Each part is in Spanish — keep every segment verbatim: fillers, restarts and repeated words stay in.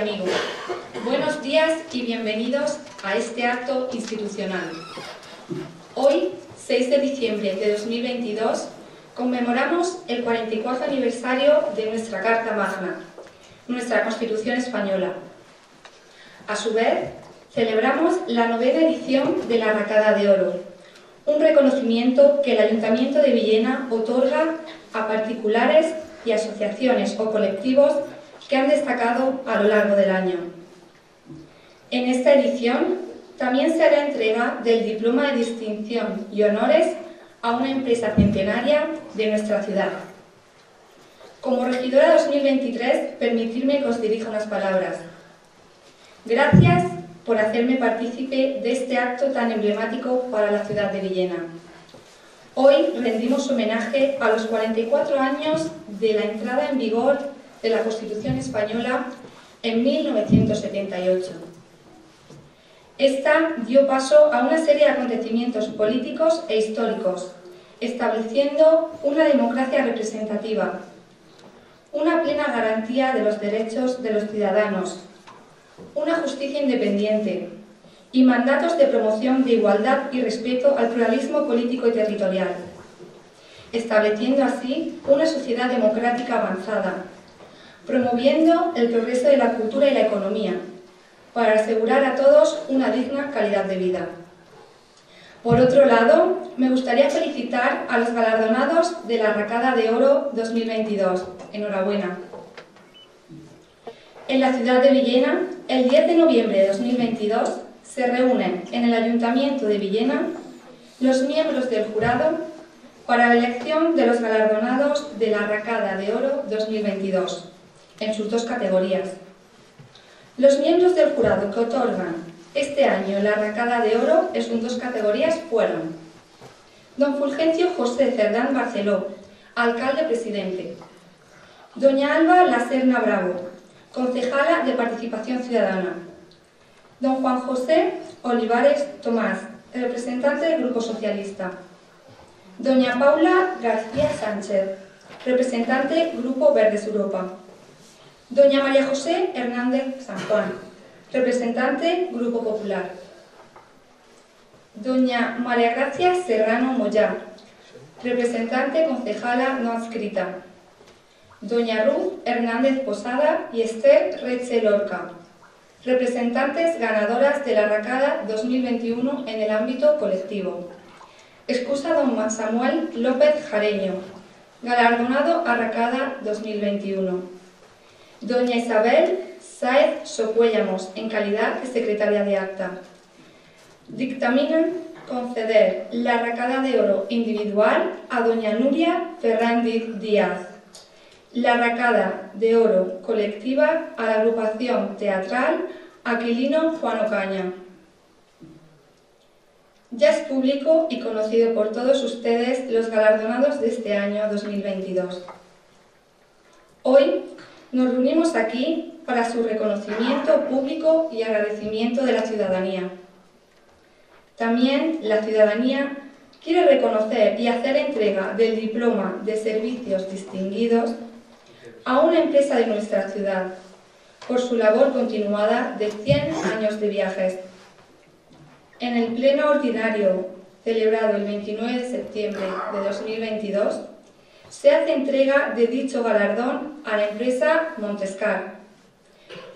amigos, buenos días y bienvenidos a este acto institucional. Hoy, seis de diciembre de dos mil veintidós, conmemoramos el cuarenta y cuatro aniversario de nuestra Carta Magna, nuestra Constitución Española. A su vez, celebramos la novena edición de la Arracada de Oro, un reconocimiento que el Ayuntamiento de Villena otorga a particulares y asociaciones o colectivos que han destacado a lo largo del año. En esta edición también se hará entrega del Diploma de Distinción y Honores a una empresa centenaria de nuestra ciudad. Como regidora dos mil veintitrés, permitidme que os dirija unas palabras. Gracias por hacerme partícipe de este acto tan emblemático para la ciudad de Villena. Hoy rendimos homenaje a los cuarenta y cuatro años de la entrada en vigor de la Constitución Española en mil novecientos setenta y ocho. Esta dio paso a una serie de acontecimientos políticos e históricos, estableciendo una democracia representativa, una plena garantía de los derechos de los ciudadanos, una justicia independiente y mandatos de promoción de igualdad y respeto al pluralismo político y territorial, estableciendo así una sociedad democrática avanzada, promoviendo el progreso de la cultura y la economía, para asegurar a todos una digna calidad de vida. Por otro lado, me gustaría felicitar a los galardonados de la Arracada de Oro dos mil veintidós. Enhorabuena. En la ciudad de Villena, el diez de noviembre de dos mil veintidós, se reúnen en el Ayuntamiento de Villena los miembros del jurado para la elección de los galardonados de la Arracada de Oro dos mil veintidós, en sus dos categorías. Los miembros del jurado que otorgan este año la Arracada de Oro en sus dos categorías fueron don Fulgencio José Cerdán Barceló, alcalde-presidente; doña Alba Laserna Bravo, concejala de Participación Ciudadana; don Juan José Olivares Tomás, representante del Grupo Socialista; doña Paula García Sánchez, representante Grupo Verdes Europa; doña María José Hernández San Juan, representante Grupo Popular; doña María Gracia Serrano Moyá, representante concejala no adscrita; doña Ruth Hernández Posada y Esther Rechelorca, representantes ganadoras de la Arracada dos mil veintiuno en el ámbito colectivo. Excusa don Samuel López Jareño, galardonado Arracada dos mil veintiuno. Doña Isabel Saez Socuellamos, en calidad de secretaria de acta. Dictaminan conceder la Arracada de Oro individual a doña Nuria Ferrándiz Díaz, la Arracada de Oro colectiva a la Agrupación Teatral Aquilino Juan Ocaña. Ya es público y conocido por todos ustedes los galardonados de este año dos mil veintidós. Hoy nos reunimos aquí para su reconocimiento público y agradecimiento de la ciudadanía. También la ciudadanía quiere reconocer y hacer entrega del Diploma de Servicios Distinguidos a una empresa de nuestra ciudad por su labor continuada de cien años de viajes. En el pleno ordinario celebrado el veintinueve de septiembre de dos mil veintidós, se hace entrega de dicho galardón a la empresa Montescar.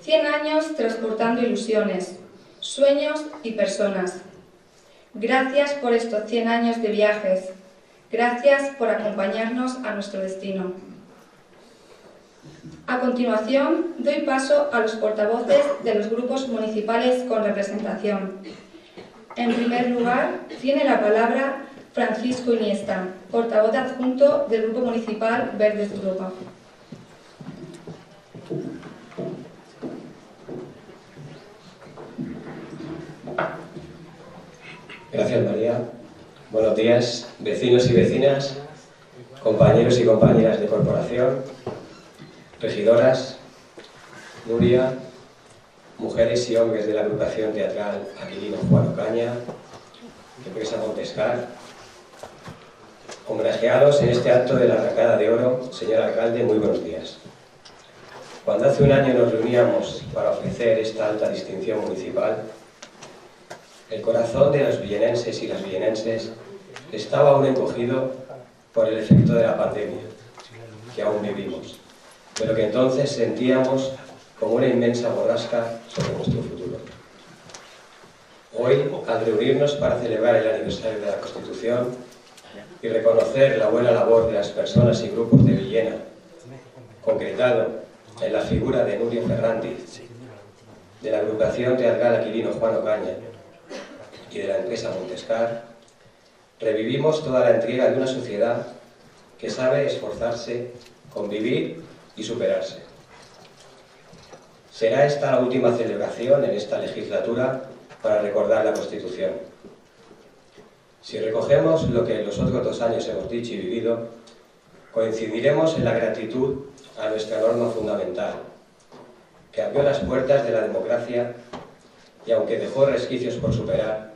cien años transportando ilusiones, sueños y personas. Gracias por estos cien años de viajes. Gracias por acompañarnos a nuestro destino. A continuación, doy paso a los portavoces de los grupos municipales con representación. En primer lugar, tiene la palabra Francisco Iniesta, portavoz adjunto del Grupo Municipal Verdes Europa. Gracias, María. Buenos días, vecinos y vecinas, compañeros y compañeras de corporación, regidoras, Nuria, mujeres y hombres de la Agrupación Teatral Aquilino Juan Ocaña, empresa Montescar. Homenajeados en este acto de la Arracada de Oro, señor alcalde, muy buenos días. Cuando hace un año nos reuníamos para ofrecer esta alta distinción municipal, el corazón de los villenenses y las villenenses estaba aún encogido por el efecto de la pandemia, que aún vivimos, pero que entonces sentíamos como una inmensa borrasca sobre nuestro futuro. Hoy, al reunirnos para celebrar el aniversario de la Constitución y reconocer la buena labor de las personas y grupos de Villena, concretado en la figura de Nuria Ferrándiz, de la Agrupación Teatral Aquilino Juan Ocaña y de la empresa Montescar, revivimos toda la entrega de una sociedad que sabe esforzarse, convivir y superarse. Será esta la última celebración en esta legislatura para recordar la Constitución. Si recogemos lo que en los otros dos años hemos dicho y vivido, coincidiremos en la gratitud a nuestra norma fundamental, que abrió las puertas de la democracia y, aunque dejó resquicios por superar,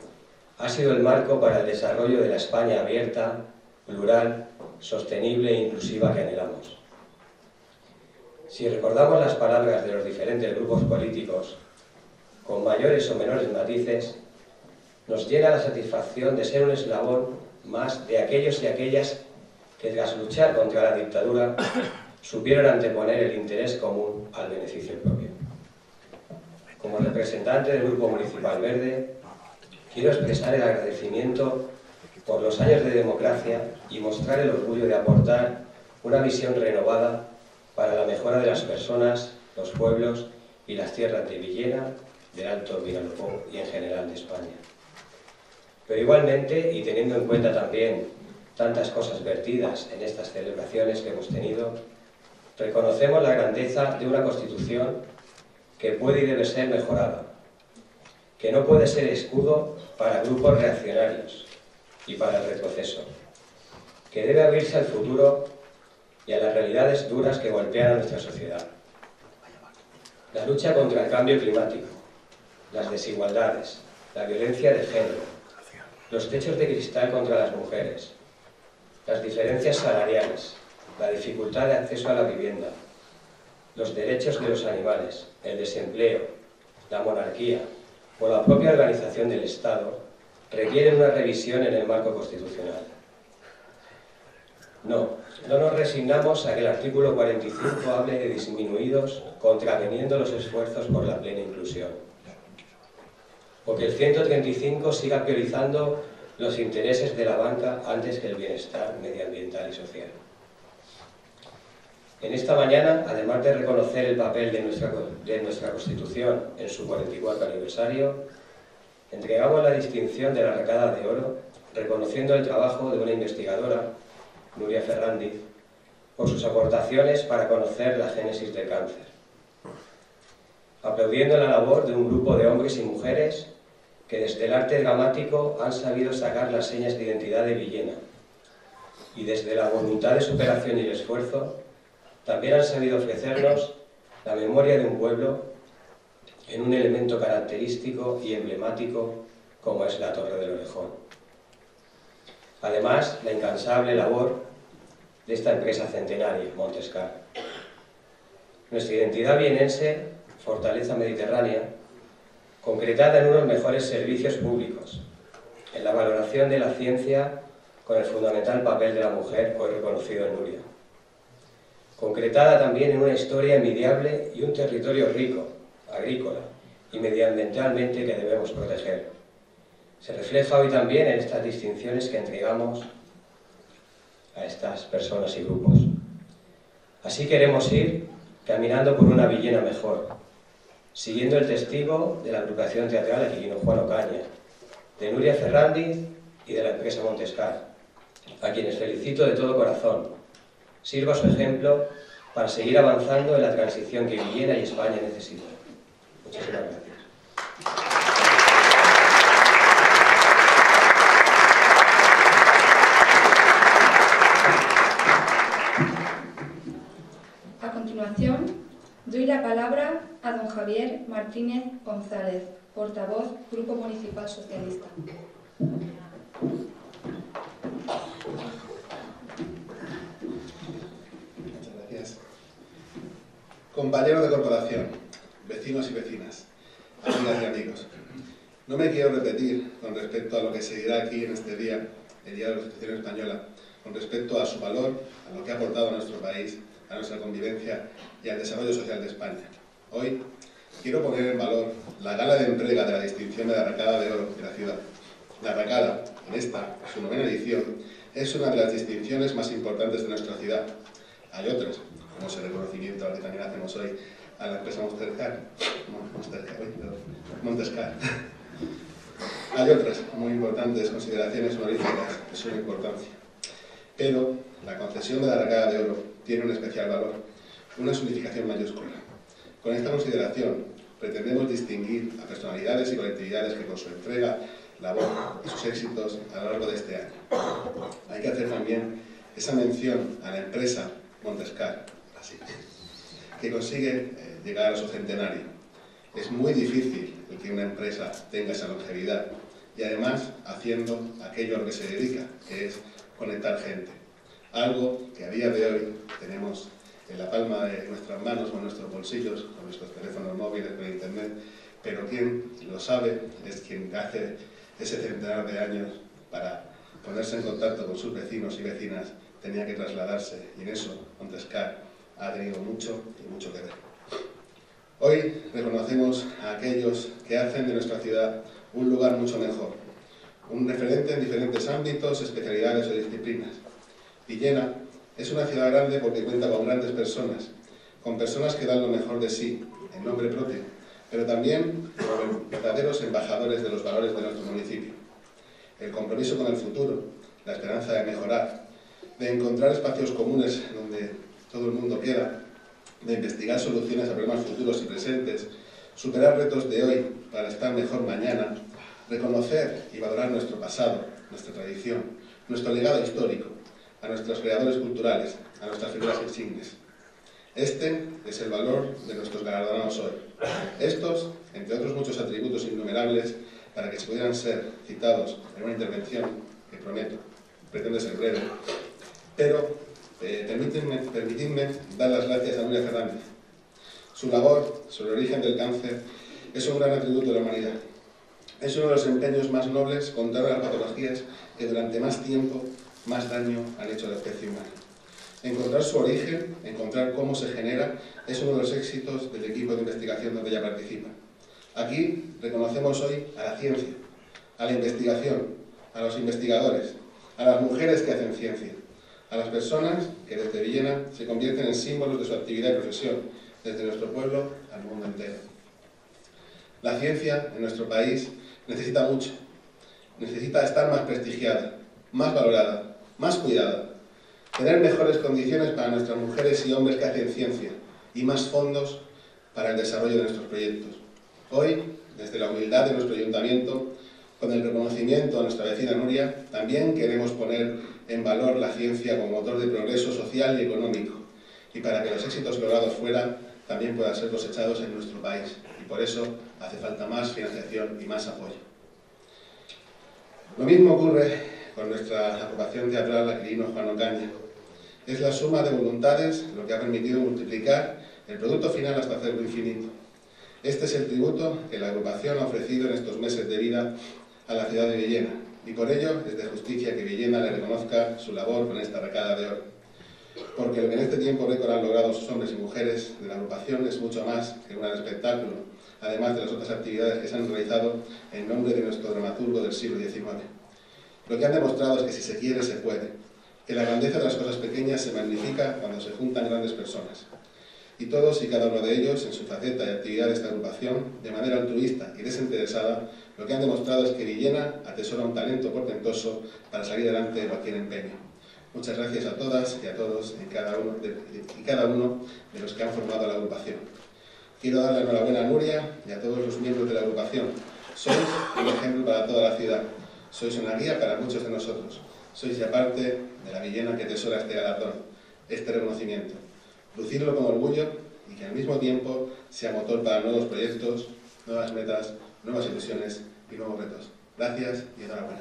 ha sido el marco para el desarrollo de la España abierta, plural, sostenible e inclusiva que anhelamos. Si recordamos las palabras de los diferentes grupos políticos, con mayores o menores matices, nos llena la satisfacción de ser un eslabón más de aquellos y aquellas que, tras luchar contra la dictadura, supieron anteponer el interés común al beneficio propio. Como representante del Grupo Municipal Verde, quiero expresar el agradecimiento por los años de democracia y mostrar el orgullo de aportar una visión renovada para la mejora de las personas, los pueblos y las tierras de Villena, del Alto Vinalopó y en general de España. Pero igualmente, y teniendo en cuenta también tantas cosas vertidas en estas celebraciones que hemos tenido, reconocemos la grandeza de una Constitución que puede y debe ser mejorada, que no puede ser escudo para grupos reaccionarios y para el retroceso, que debe abrirse al futuro y a las realidades duras que golpean a nuestra sociedad. La lucha contra el cambio climático, las desigualdades, la violencia de género, los techos de cristal contra las mujeres, las diferencias salariales, la dificultad de acceso a la vivienda, los derechos de los animales, el desempleo, la monarquía o la propia organización del Estado requieren una revisión en el marco constitucional. No, no nos resignamos a que el artículo cuarenta y cinco hable de disminuidos contraveniendo los esfuerzos por la plena inclusión, o que el ciento treinta y cinco siga priorizando los intereses de la banca antes que el bienestar medioambiental y social. En esta mañana, además de reconocer el papel de nuestra, de nuestra Constitución en su cuarenta y cuatro aniversario, entregamos la distinción de la Arcada de Oro, reconociendo el trabajo de una investigadora, Nuria Ferrándiz, por sus aportaciones para conocer la génesis del cáncer, aplaudiendo la labor de un grupo de hombres y mujeres que desde el arte dramático han sabido sacar las señas de identidad de Villena y desde la voluntad de superación y el esfuerzo también han sabido ofrecernos la memoria de un pueblo en un elemento característico y emblemático como es la Torre del Orejón. Además, la incansable labor de esta empresa centenaria, Montescar. Nuestra identidad vienense, fortaleza mediterránea, concretada en unos mejores servicios públicos, en la valoración de la ciencia con el fundamental papel de la mujer hoy reconocido en Nuria, concretada también en una historia envidiable y un territorio rico, agrícola y medioambientalmente que debemos proteger. Se refleja hoy también en estas distinciones que entregamos a estas personas y grupos. Así queremos ir caminando por una Villena mejor, siguiendo el testigo de la Agrupación Teatral Aquilino Juan Ocaña, de Nuria Ferrándiz y de la empresa Montescar, a quienes felicito de todo corazón. Sirva su ejemplo para seguir avanzando en la transición que Villena y España necesitan. Muchísimas gracias. A continuación, doy la palabra a don Javier Martínez González, portavoz Grupo Municipal Socialista. Compañeros de corporación, vecinos y vecinas, amigas y amigos, no me quiero repetir con respecto a lo que se dirá aquí en este día, el Día de la Constitución Española, con respecto a su valor, a lo que ha aportado a nuestro país, a nuestra convivencia y al desarrollo social de España. Hoy quiero poner en valor la gala de entrega de la distinción de la Arracada de Oro de la ciudad. La Arracada, en esta, su novena edición, es una de las distinciones más importantes de nuestra ciudad. Hay otras, como el reconocimiento al que también hacemos hoy a la empresa Montescar, Montescar. Hay otras muy importantes consideraciones honoríficas de su importancia. Pero la concesión de la Arracada de Oro tiene un especial valor, una significación mayúscula. Con esta consideración pretendemos distinguir a personalidades y colectividades que con su entrega, labor y sus éxitos a lo largo de este año. Hay que hacer también esa mención a la empresa Montescar, así, que consigue eh, llegar a su centenario. Es muy difícil el que una empresa tenga esa longevidad y además haciendo aquello a lo que se dedica, que es conectar gente. Algo que a día de hoy tenemos en la palma de nuestras manos o en nuestros bolsillos, con nuestros teléfonos móviles, con internet, pero quien lo sabe es quien hace ese centenar de años para ponerse en contacto con sus vecinos y vecinas tenía que trasladarse y en eso Montescar ha tenido mucho y mucho que ver. Hoy reconocemos a aquellos que hacen de nuestra ciudad un lugar mucho mejor, un referente en diferentes ámbitos, especialidades o disciplinas. Villena es una ciudad grande porque cuenta con grandes personas, con personas que dan lo mejor de sí, en nombre propio, pero también con verdaderos embajadores de los valores de nuestro municipio. El compromiso con el futuro, la esperanza de mejorar, de encontrar espacios comunes donde todo el mundo quiera, de investigar soluciones a problemas futuros y presentes, superar retos de hoy para estar mejor mañana, reconocer y valorar nuestro pasado, nuestra tradición, nuestro legado histórico, a nuestros creadores culturales, a nuestras figuras insignes. Este es el valor de nuestros galardonados hoy. Estos, entre otros muchos atributos innumerables, para que se pudieran ser citados en una intervención que prometo, pretende ser breve, pero eh, permitidme, permitidme dar las gracias a Nuria Ferrándiz. Su labor sobre el origen del cáncer es un gran atributo de la humanidad. Es uno de los empeños más nobles contra las patologías que durante más tiempo, más daño han hecho a la especie humana. Encontrar su origen, encontrar cómo se genera, es uno de los éxitos del equipo de investigación donde ella participa. Aquí reconocemos hoy a la ciencia, a la investigación, a los investigadores, a las mujeres que hacen ciencia, a las personas que desde Villena se convierten en símbolos de su actividad y profesión, desde nuestro pueblo al mundo entero. La ciencia en nuestro país necesita mucho, necesita estar más prestigiada, más valorada, más cuidada, tener mejores condiciones para nuestras mujeres y hombres que hacen ciencia y más fondos para el desarrollo de nuestros proyectos. Hoy, desde la humildad de nuestro ayuntamiento, con el reconocimiento a nuestra vecina Nuria, también queremos poner en valor la ciencia como motor de progreso social y económico, y para que los éxitos logrados fuera también puedan ser cosechados en nuestro país, y por eso hace falta más financiación y más apoyo. Lo mismo ocurre con nuestra agrupación teatral Aquilino Juan Ocaña. Es la suma de voluntades lo que ha permitido multiplicar el producto final hasta hacerlo infinito. Este es el tributo que la agrupación ha ofrecido en estos meses de vida a la ciudad de Villena y por ello es de justicia que Villena le reconozca su labor con esta Arracada de Oro. Porque lo que en este tiempo récord han logrado sus hombres y mujeres de la agrupación es mucho más que un gran espectáculo, además de las otras actividades que se han realizado en nombre de nuestro dramaturgo del siglo diecinueve. Lo que han demostrado es que si se quiere, se puede, que la grandeza de las cosas pequeñas se magnifica cuando se juntan grandes personas. Y todos y cada uno de ellos, en su faceta y actividad de esta agrupación, de manera altruista y desinteresada, lo que han demostrado es que Villena atesora un talento portentoso para salir adelante de cualquier empeño. Muchas gracias a todas y a todos y cada uno de, y cada uno de los que han formado la agrupación. Quiero dar la enhorabuena a Nuria y a todos los miembros de la agrupación. Sois un ejemplo para toda la ciudad. Sois una guía para muchos de nosotros. Sois ya parte de la Villena que atesora este galardón, este reconocimiento. Lucirlo con orgullo y que al mismo tiempo sea motor para nuevos proyectos, nuevas metas, nuevas ilusiones y nuevos retos. Gracias y enhorabuena.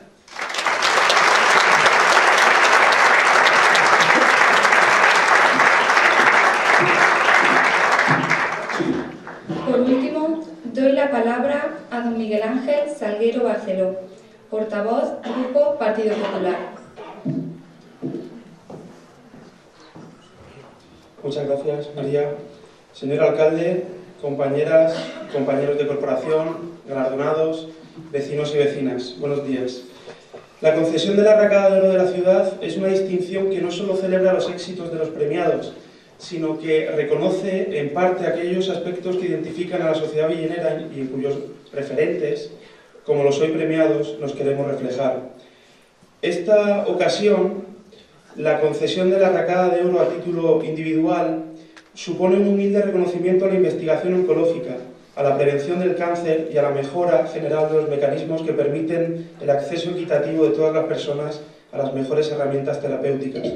a don Miguel Ángel Salguero Barceló, portavoz Grupo Partido Popular. Muchas gracias, María. Señor alcalde, compañeras, compañeros de corporación, galardonados, vecinos y vecinas, buenos días. La concesión de la Arracada de Oro de la ciudad es una distinción que no solo celebra los éxitos de los premiados, sino que reconoce en parte aquellos aspectos que identifican a la sociedad villenera y en cuyos referentes, como los hoy premiados, nos queremos reflejar. Esta ocasión, la concesión de la Arracada de Oro a título individual supone un humilde reconocimiento a la investigación oncológica, a la prevención del cáncer y a la mejora general de los mecanismos que permiten el acceso equitativo de todas las personas a las mejores herramientas terapéuticas.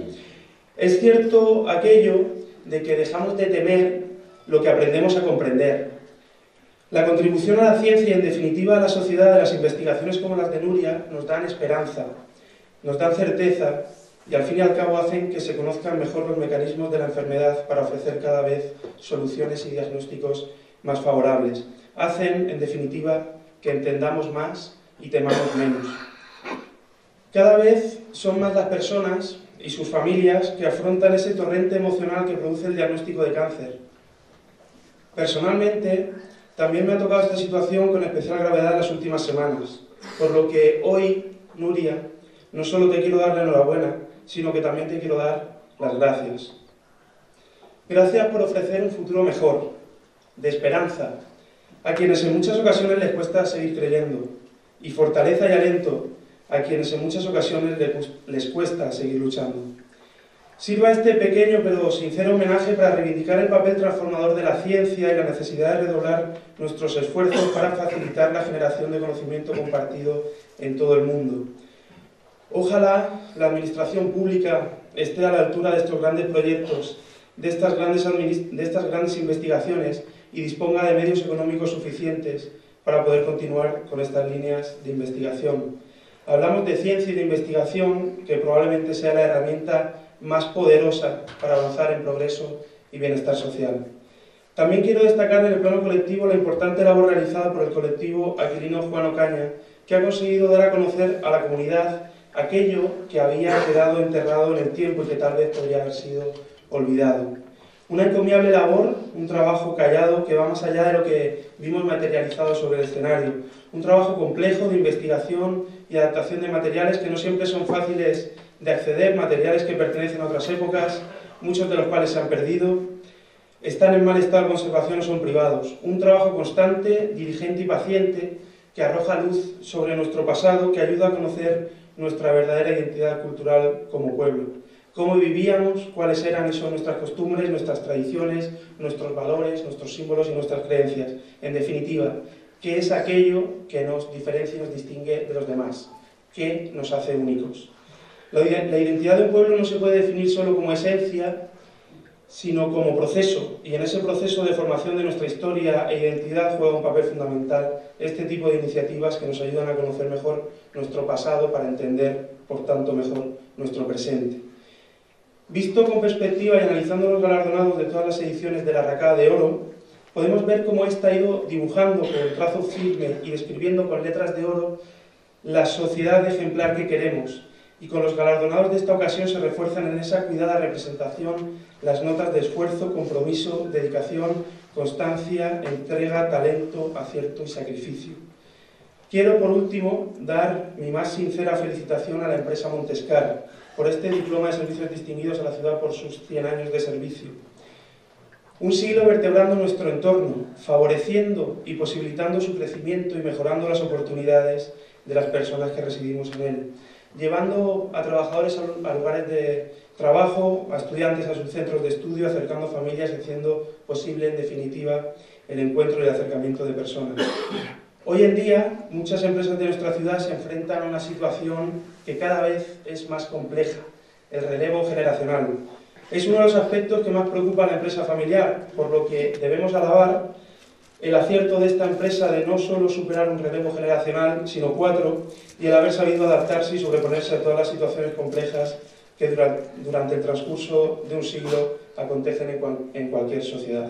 Es cierto aquello de que dejamos de temer lo que aprendemos a comprender. La contribución a la ciencia y en definitiva a la sociedad de las investigaciones como las de Nuria nos dan esperanza, nos dan certeza y al fin y al cabo hacen que se conozcan mejor los mecanismos de la enfermedad para ofrecer cada vez soluciones y diagnósticos más favorables. Hacen, en definitiva, que entendamos más y temamos menos. Cada vez son más las personas y sus familias que afrontan ese torrente emocional que produce el diagnóstico de cáncer. Personalmente, también me ha tocado esta situación con especial gravedad en las últimas semanas, por lo que hoy, Nuria, no solo te quiero dar la enhorabuena, sino que también te quiero dar las gracias. Gracias por ofrecer un futuro mejor, de esperanza, a quienes en muchas ocasiones les cuesta seguir creyendo, y fortaleza y alento, a quienes en muchas ocasiones les cuesta seguir luchando. Sirva este pequeño pero sincero homenaje para reivindicar el papel transformador de la ciencia y la necesidad de redoblar nuestros esfuerzos para facilitar la generación de conocimiento compartido en todo el mundo. Ojalá la administración pública esté a la altura de estos grandes proyectos, de estas grandes, de estas grandes investigaciones y disponga de medios económicos suficientes para poder continuar con estas líneas de investigación. Hablamos de ciencia y de investigación, que probablemente sea la herramienta más poderosa para avanzar en progreso y bienestar social. También quiero destacar en el plano colectivo la importante labor realizada por el colectivo Aquilino Juan Ocaña, que ha conseguido dar a conocer a la comunidad aquello que había quedado enterrado en el tiempo y que tal vez podría haber sido olvidado. Una encomiable labor, un trabajo callado que va más allá de lo que vimos materializado sobre el escenario. Un trabajo complejo de investigación y adaptación de materiales que no siempre son fáciles de acceder, materiales que pertenecen a otras épocas, muchos de los cuales se han perdido, están en mal estado de conservación o son privados. Un trabajo constante, diligente y paciente que arroja luz sobre nuestro pasado, que ayuda a conocer nuestra verdadera identidad cultural como pueblo. Cómo vivíamos, cuáles eran y son nuestras costumbres, nuestras tradiciones, nuestros valores, nuestros símbolos y nuestras creencias. En definitiva, qué es aquello que nos diferencia y nos distingue de los demás, qué nos hace únicos. La identidad de un pueblo no se puede definir solo como esencia, sino como proceso, y en ese proceso de formación de nuestra historia e identidad juega un papel fundamental este tipo de iniciativas que nos ayudan a conocer mejor nuestro pasado para entender, por tanto, mejor nuestro presente. Visto con perspectiva y analizando los galardonados de todas las ediciones de la Arracada de Oro, podemos ver cómo ésta ha ido dibujando con el trazo firme y describiendo con letras de oro la sociedad ejemplar que queremos, y con los galardonados de esta ocasión se refuerzan en esa cuidada representación las notas de esfuerzo, compromiso, dedicación, constancia, entrega, talento, acierto y sacrificio. Quiero por último dar mi más sincera felicitación a la empresa Montescar por este diploma de servicios distinguidos a la ciudad por sus cien años de servicio. Un siglo vertebrando nuestro entorno, favoreciendo y posibilitando su crecimiento y mejorando las oportunidades de las personas que residimos en él, llevando a trabajadores a lugares de trabajo, a estudiantes a sus centros de estudio, acercando familias y haciendo posible, en definitiva, el encuentro y el acercamiento de personas. Hoy en día, muchas empresas de nuestra ciudad se enfrentan a una situación que cada vez es más compleja, el relevo generacional. Es uno de los aspectos que más preocupa a la empresa familiar, por lo que debemos alabar el acierto de esta empresa de no solo superar un relevo generacional, sino cuatro, y el haber sabido adaptarse y sobreponerse a todas las situaciones complejas que durante el transcurso de un siglo acontecen en cualquier sociedad.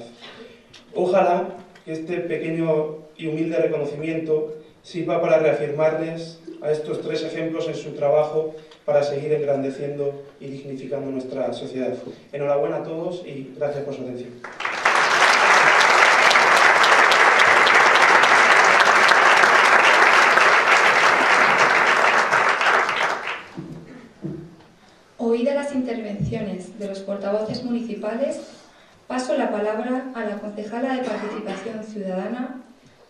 Ojalá que este pequeño y humilde reconocimiento sirva para reafirmarles a estos tres ejemplos en su trabajo para seguir engrandeciendo y dignificando nuestra sociedad. Enhorabuena a todos y gracias por su atención. Oídas las intervenciones de los portavoces municipales, paso la palabra a la concejala de Participación Ciudadana,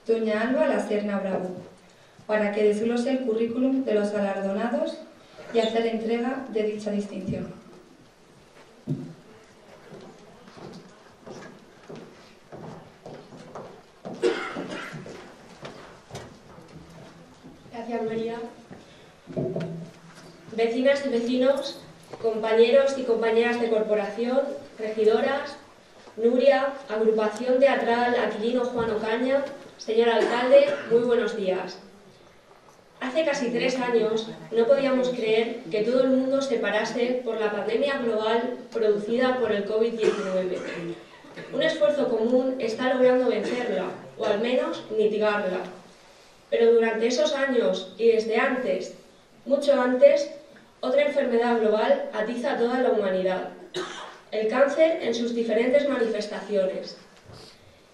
doña Alba Laserna Bravo, para que desglose el currículum de los galardonados y hacer entrega de dicha distinción. Gracias, María. Vecinas y vecinos, compañeros y compañeras de corporación, regidoras, Nuria, Agrupación Teatral Aquilino Juan Ocaña, señor alcalde, muy buenos días. Hace casi tres años no podíamos creer que todo el mundo se parase por la pandemia global producida por el COVID diecinueve. Un esfuerzo común está logrando vencerla, o al menos mitigarla. Pero durante esos años, y desde antes, mucho antes, otra enfermedad global atiza a toda la humanidad. El cáncer en sus diferentes manifestaciones.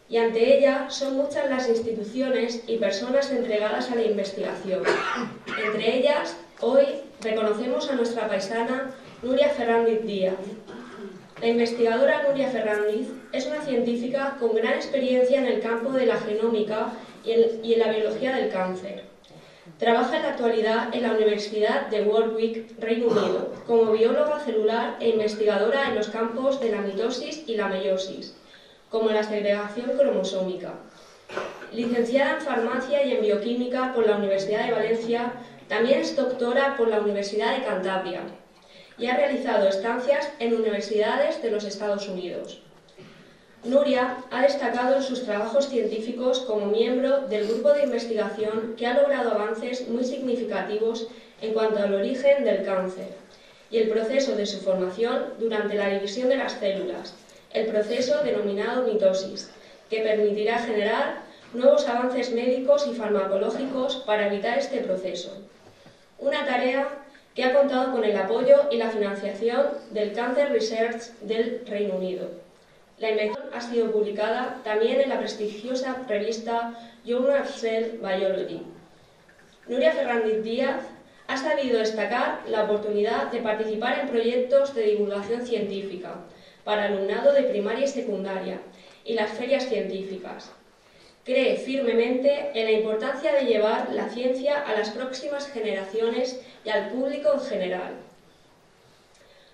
Y ante ella son muchas las instituciones y personas entregadas a la investigación. Entre ellas, hoy reconocemos a nuestra paisana Nuria Ferrándiz Díaz. La investigadora Nuria Ferrándiz es una científica con gran experiencia en el campo de la genómica y en, y en la biología del cáncer. Trabaja en la actualidad en la Universidad de Warwick, Reino Unido, como bióloga celular e investigadora en los campos de la mitosis y la meiosis, como la segregación cromosómica. Licenciada en Farmacia y en Bioquímica por la Universidad de Valencia, también es doctora por la Universidad de Cantabria y ha realizado estancias en universidades de los Estados Unidos. Nuria ha destacado en sus trabajos científicos como miembro del grupo de investigación que ha logrado avances muy significativos en cuanto al origen del cáncer y el proceso de su formación durante la división de las células, el proceso denominado mitosis, que permitirá generar nuevos avances médicos y farmacológicos para evitar este proceso. Una tarea que ha contado con el apoyo y la financiación del Cancer Research del Reino Unido. La investigación ha sido publicada también en la prestigiosa revista Journal of Cell Biology. Nuria Ferrándiz Díaz ha sabido destacar la oportunidad de participar en proyectos de divulgación científica para alumnado de primaria y secundaria y las ferias científicas. Cree firmemente en la importancia de llevar la ciencia a las próximas generaciones y al público en general.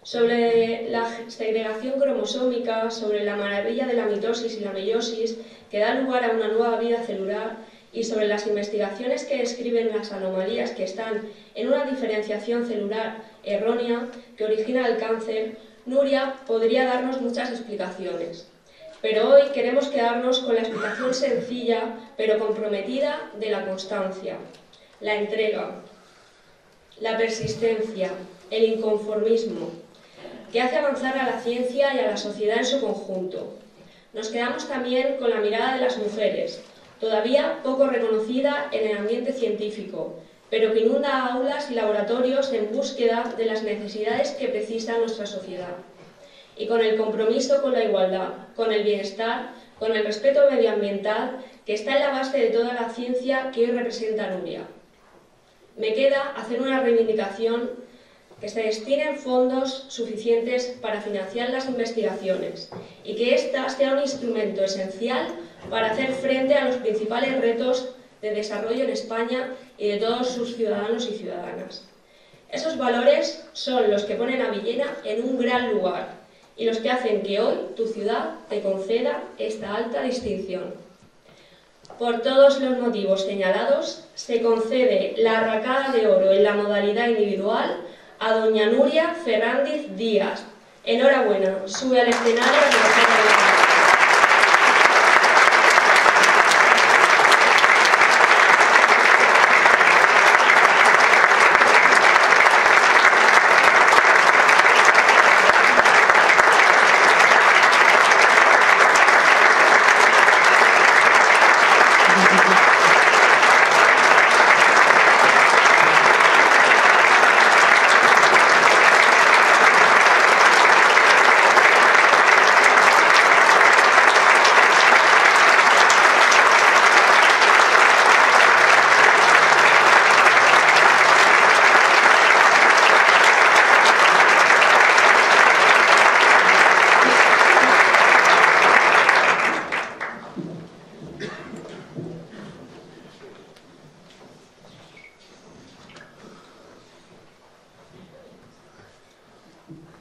Sobre la segregación cromosómica, sobre la maravilla de la mitosis y la meiosis que da lugar a una nueva vida celular y sobre las investigaciones que describen las anomalías que están en una diferenciación celular errónea que origina el cáncer, Nuria podría darnos muchas explicaciones, pero hoy queremos quedarnos con la explicación sencilla pero comprometida de la constancia, la entrega, la persistencia, el inconformismo, que hace avanzar a la ciencia y a la sociedad en su conjunto. Nos quedamos también con la mirada de las mujeres, todavía poco reconocida en el ambiente científico, pero que inunda aulas y laboratorios en búsqueda de las necesidades que precisa nuestra sociedad. Y con el compromiso con la igualdad, con el bienestar, con el respeto medioambiental, que está en la base de toda la ciencia que hoy representa Nuria. Me queda hacer una reivindicación que se destinen fondos suficientes para financiar las investigaciones y que ésta sea un instrumento esencial para hacer frente a los principales retos de desarrollo en España y de todos sus ciudadanos y ciudadanas. Esos valores son los que ponen a Villena en un gran lugar y los que hacen que hoy tu ciudad te conceda esta alta distinción. Por todos los motivos señalados, se concede la arracada de oro en la modalidad individual a doña Nuria Ferrándiz Díaz. Enhorabuena, sube al escenario de la Cámara de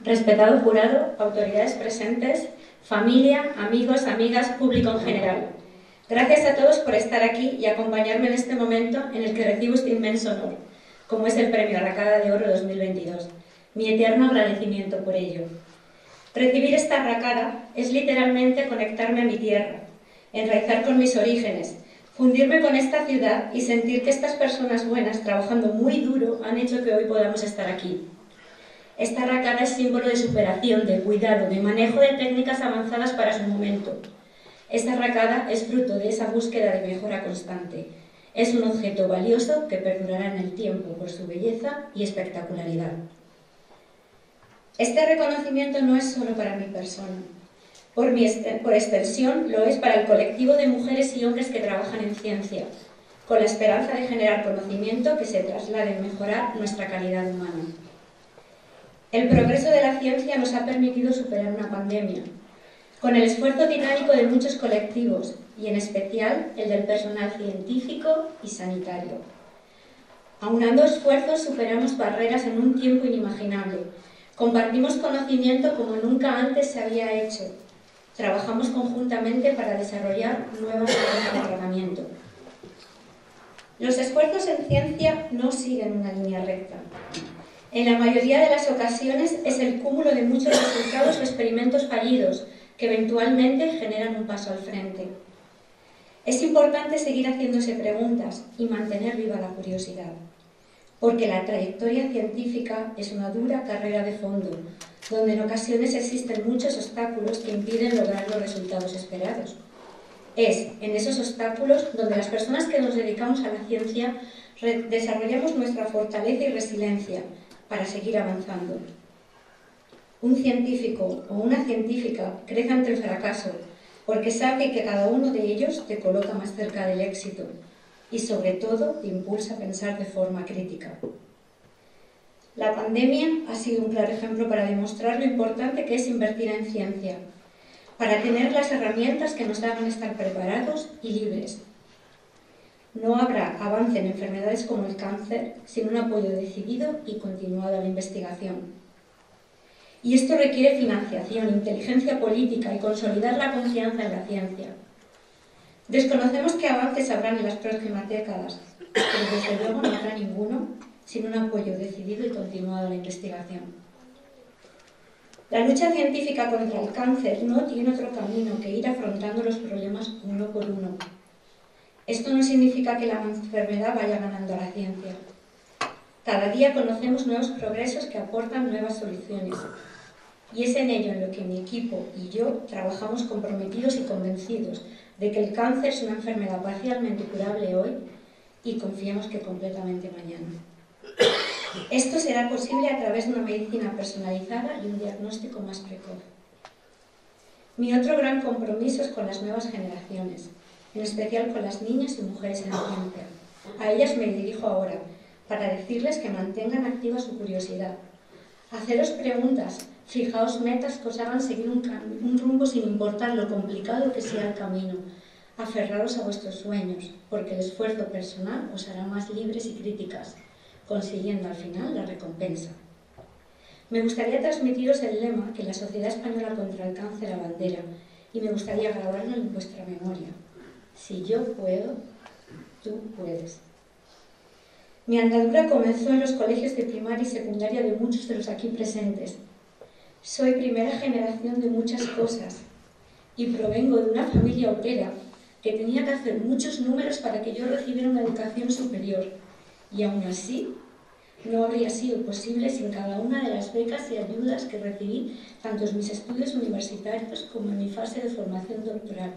Respetado jurado, autoridades presentes, familia, amigos, amigas, público en general. Gracias a todos por estar aquí y acompañarme en este momento en el que recibo este inmenso honor, como es el Premio Arracada de Oro dos mil veintidós. Mi eterno agradecimiento por ello. Recibir esta arracada es literalmente conectarme a mi tierra, enraizar con mis orígenes, fundirme con esta ciudad y sentir que estas personas buenas, trabajando muy duro, han hecho que hoy podamos estar aquí. Esta arracada es símbolo de superación, de cuidado, de manejo de técnicas avanzadas para su momento. Esta arracada es fruto de esa búsqueda de mejora constante. Es un objeto valioso que perdurará en el tiempo por su belleza y espectacularidad. Este reconocimiento no es solo para mi persona. Por, mi por extensión, lo es para el colectivo de mujeres y hombres que trabajan en ciencia, con la esperanza de generar conocimiento que se traslade en mejorar nuestra calidad humana. El progreso de la ciencia nos ha permitido superar una pandemia, con el esfuerzo titánico de muchos colectivos, y en especial el del personal científico y sanitario. Aunando esfuerzos, superamos barreras en un tiempo inimaginable. Compartimos conocimiento como nunca antes se había hecho. Trabajamos conjuntamente para desarrollar nuevas formas de tratamiento. Los esfuerzos en ciencia no siguen una línea recta. En la mayoría de las ocasiones es el cúmulo de muchos resultados o experimentos fallidos que eventualmente generan un paso al frente. Es importante seguir haciéndose preguntas y mantener viva la curiosidad, porque la trayectoria científica es una dura carrera de fondo, donde en ocasiones existen muchos obstáculos que impiden lograr los resultados esperados. Es en esos obstáculos donde las personas que nos dedicamos a la ciencia desarrollamos nuestra fortaleza y resiliencia para seguir avanzando. Un científico o una científica crece ante el fracaso, porque sabe que cada uno de ellos te coloca más cerca del éxito, y sobre todo te impulsa a pensar de forma crítica. La pandemia ha sido un claro ejemplo para demostrar lo importante que es invertir en ciencia, para tener las herramientas que nos hagan estar preparados y libres. No habrá avance en enfermedades como el cáncer sin un apoyo decidido y continuado a la investigación. Y esto requiere financiación, inteligencia política y consolidar la confianza en la ciencia. Desconocemos qué avances habrán en las próximas décadas, pero desde luego no habrá ninguno sin un apoyo decidido y continuado a la investigación. La lucha científica contra el cáncer no tiene otro camino que ir afrontando los problemas uno por uno. Esto no significa que la enfermedad vaya ganando a la ciencia. Cada día conocemos nuevos progresos que aportan nuevas soluciones. Y es en ello en lo que mi equipo y yo trabajamos comprometidos y convencidos de que el cáncer es una enfermedad parcialmente curable hoy y confiamos que completamente mañana. Esto será posible a través de una medicina personalizada y un diagnóstico más precoz. Mi otro gran compromiso es con las nuevas generaciones, en especial con las niñas y mujeres en la ciencia. A ellas me dirijo ahora, para decirles que mantengan activa su curiosidad. Haceros preguntas, fijaos metas que os hagan seguir un, un rumbo sin importar lo complicado que sea el camino. Aferraros a vuestros sueños, porque el esfuerzo personal os hará más libres y críticas, consiguiendo al final la recompensa. Me gustaría transmitiros el lema que la Sociedad Española contra el Cáncer abandera, y me gustaría grabarlo en vuestra memoria. Si yo puedo, tú puedes. Mi andadura comenzó en los colegios de primaria y secundaria de muchos de los aquí presentes. Soy primera generación de muchas cosas y provengo de una familia obrera que tenía que hacer muchos números para que yo recibiera una educación superior, y aún así no habría sido posible sin cada una de las becas y ayudas que recibí tanto en mis estudios universitarios como en mi fase de formación doctoral.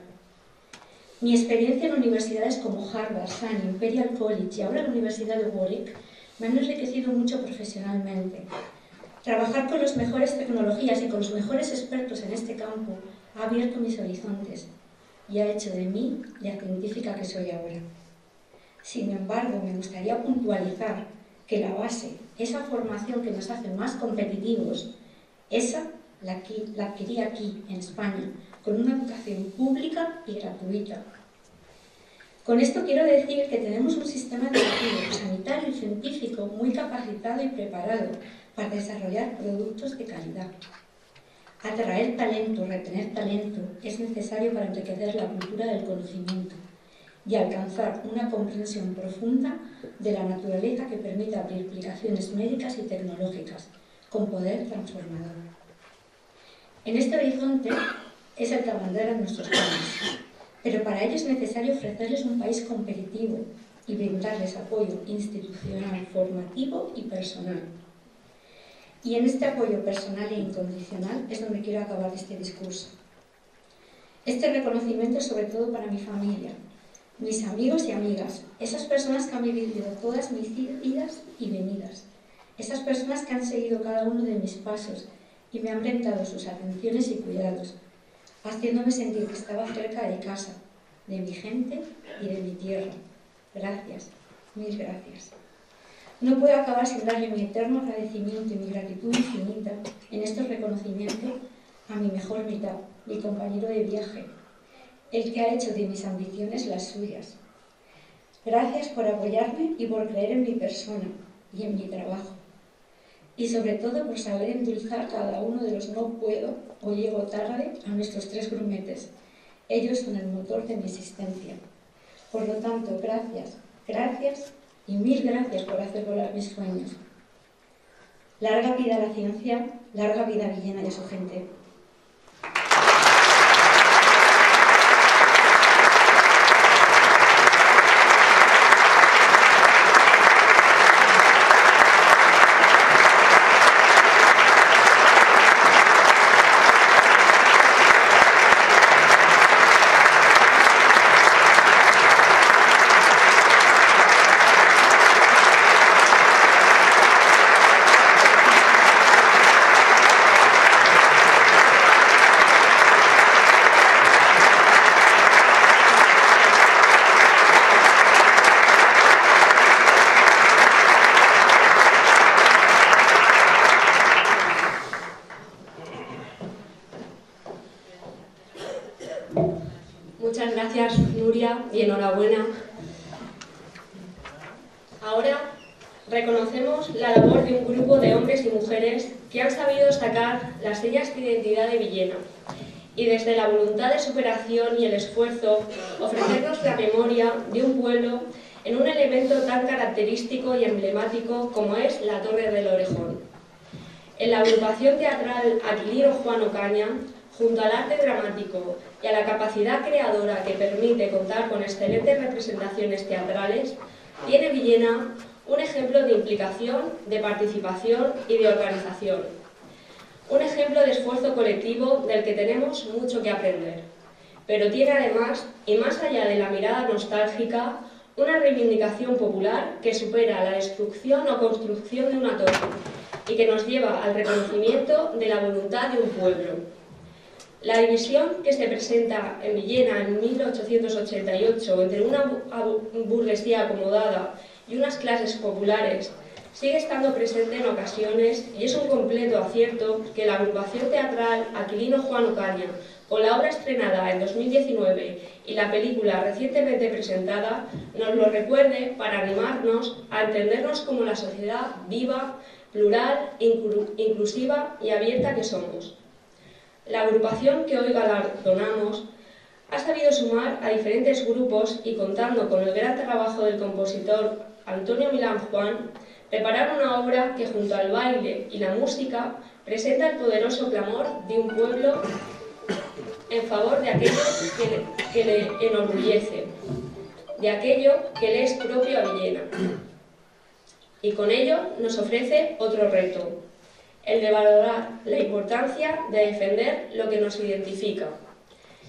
Mi experiencia en universidades como Harvard, Sun, Imperial College y ahora la Universidad de Warwick me han enriquecido mucho profesionalmente. Trabajar con las mejores tecnologías y con los mejores expertos en este campo ha abierto mis horizontes y ha hecho de mí la científica que soy ahora. Sin embargo, me gustaría puntualizar que la base, esa formación que nos hace más competitivos, esa la adquirí aquí, en España, con una educación pública y gratuita. Con esto quiero decir que tenemos un sistema educativo, sanitario y científico muy capacitado y preparado para desarrollar productos de calidad. Atraer talento, retener talento, es necesario para enriquecer la cultura del conocimiento y alcanzar una comprensión profunda de la naturaleza que permita abrir aplicaciones médicas y tecnológicas con poder transformador. En este horizonte es altabandera en nuestros planes, pero para ello es necesario ofrecerles un país competitivo y brindarles apoyo institucional, formativo y personal. Y en este apoyo personal e incondicional es donde quiero acabar este discurso. Este reconocimiento es sobre todo para mi familia, mis amigos y amigas, esas personas que han vivido todas mis idas y venidas, esas personas que han seguido cada uno de mis pasos y me han brindado sus atenciones y cuidados, haciéndome sentir que estaba cerca de casa, de mi gente y de mi tierra. Gracias, mil gracias. No puedo acabar sin darle mi eterno agradecimiento y mi gratitud infinita en estos reconocimientos a mi mejor mitad, mi compañero de viaje, el que ha hecho de mis ambiciones las suyas. Gracias por apoyarme y por creer en mi persona y en mi trabajo. Y sobre todo por saber endulzar cada uno de los no puedo o llego tarde a nuestros tres grumetes. Ellos son el motor de mi existencia. Por lo tanto, gracias, gracias y mil gracias por hacer volar mis sueños. Larga vida a la ciencia, larga vida a Villena y a su gente. Y enhorabuena. Ahora reconocemos la labor de un grupo de hombres y mujeres que han sabido sacar las señas de identidad de Villena y desde la voluntad de superación y el esfuerzo ofrecernos la memoria de un pueblo en un elemento tan característico y emblemático como es la Torre del Orejón. En la agrupación teatral Aquilino Juan Ocaña, junto al arte dramático y a la capacidad creadora que permite contar con excelentes representaciones teatrales, tiene Villena un ejemplo de implicación, de participación y de organización. Un ejemplo de esfuerzo colectivo del que tenemos mucho que aprender. Pero tiene además, y más allá de la mirada nostálgica, una reivindicación popular que supera la destrucción o construcción de una torre y que nos lleva al reconocimiento de la voluntad de un pueblo. La división que se presenta en Villena en mil ochocientos ochenta y ocho entre una burguesía acomodada y unas clases populares sigue estando presente en ocasiones y es un completo acierto que la agrupación teatral Aquilino Juan Ocaña, con la obra estrenada en dos mil diecinueve y la película recientemente presentada, nos lo recuerde para animarnos a entendernos como la sociedad viva, plural, inclusiva y abierta que somos. La agrupación que hoy galardonamos ha sabido sumar a diferentes grupos y, contando con el gran trabajo del compositor Antonio Milán Juan, preparar una obra que junto al baile y la música presenta el poderoso clamor de un pueblo en favor de aquello que le, que le enorgullece, de aquello que le es propio a Villena. Y con ello nos ofrece otro reto: el de valorar la importancia de defender lo que nos identifica.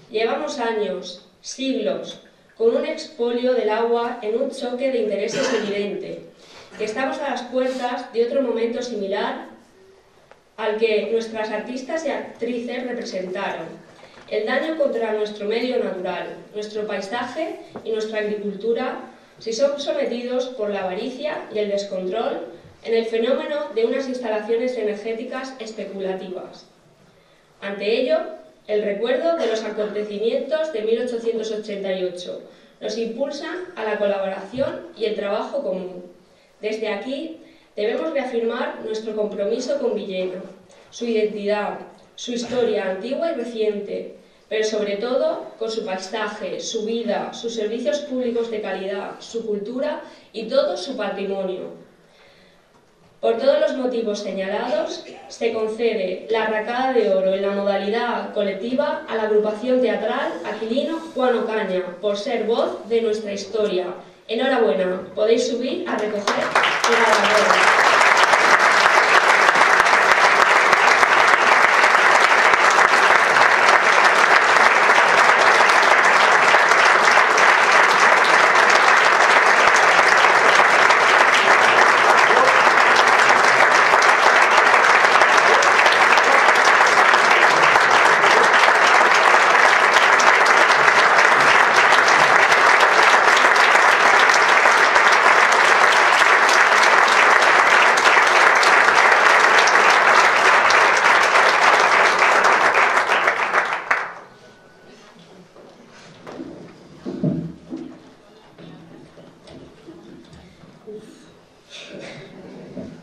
Llevamos años, siglos, con un expolio del agua en un choque de intereses evidente, que estamos a las puertas de otro momento similar al que nuestras artistas y actrices representaron: el daño contra nuestro medio natural, nuestro paisaje y nuestra agricultura, si son sometidos por la avaricia y el descontrol en el fenómeno de unas instalaciones energéticas especulativas. Ante ello, el recuerdo de los acontecimientos de mil ochocientos ochenta y ocho nos impulsa a la colaboración y el trabajo común. Desde aquí, debemos reafirmar nuestro compromiso con Villena, su identidad, su historia antigua y reciente, pero sobre todo con su paisaje, su vida, sus servicios públicos de calidad, su cultura y todo su patrimonio. Por todos los motivos señalados, se concede la Arracada de Oro en la modalidad colectiva a la Agrupación Teatral Aquilino Juan Ocaña, por ser voz de nuestra historia. Enhorabuena, podéis subir a recoger la galardón.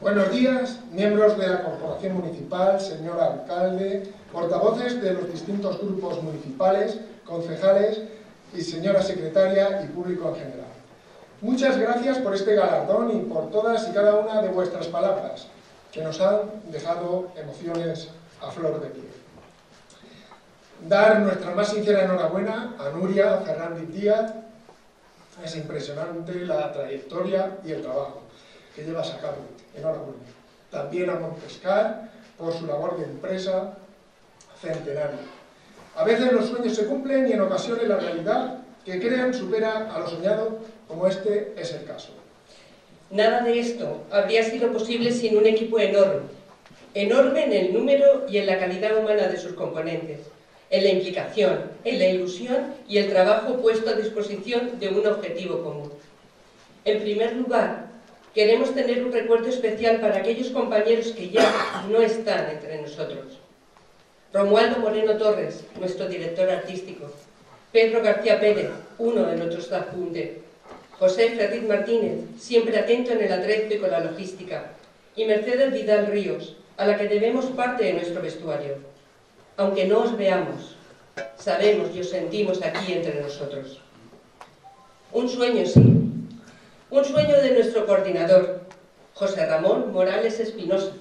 Buenos días, miembros de la Corporación Municipal, señor alcalde, portavoces de los distintos grupos municipales, concejales y señora secretaria y público en general. Muchas gracias por este galardón y por todas y cada una de vuestras palabras, que nos han dejado emociones a flor de piel. Dar nuestra más sincera enhorabuena a Nuria Ferrándiz Díaz. Es impresionante la trayectoria y el trabajo que llevas a cabo. Enhorabuena. También a Montescar por su labor de empresa centenaria. A veces los sueños se cumplen y en ocasiones la realidad que crean supera a lo soñado, como este es el caso. Nada de esto habría sido posible sin un equipo enorme. Enorme en el número y en la calidad humana de sus componentes, en la implicación, en la ilusión y el trabajo puesto a disposición de un objetivo común. En primer lugar, queremos tener un recuerdo especial para aquellos compañeros que ya no están entre nosotros. Romualdo Moreno Torres, nuestro director artístico. Pedro García Pérez, uno de nuestros adjuntos. José Ferriz Martínez, siempre atento en el atrezo y con la logística. Y Mercedes Vidal Ríos, a la que debemos parte de nuestro vestuario. Aunque no os veamos, sabemos y os sentimos aquí entre nosotros. Un sueño, sí. Un sueño de nuestro coordinador, José Ramón Morales Espinosa,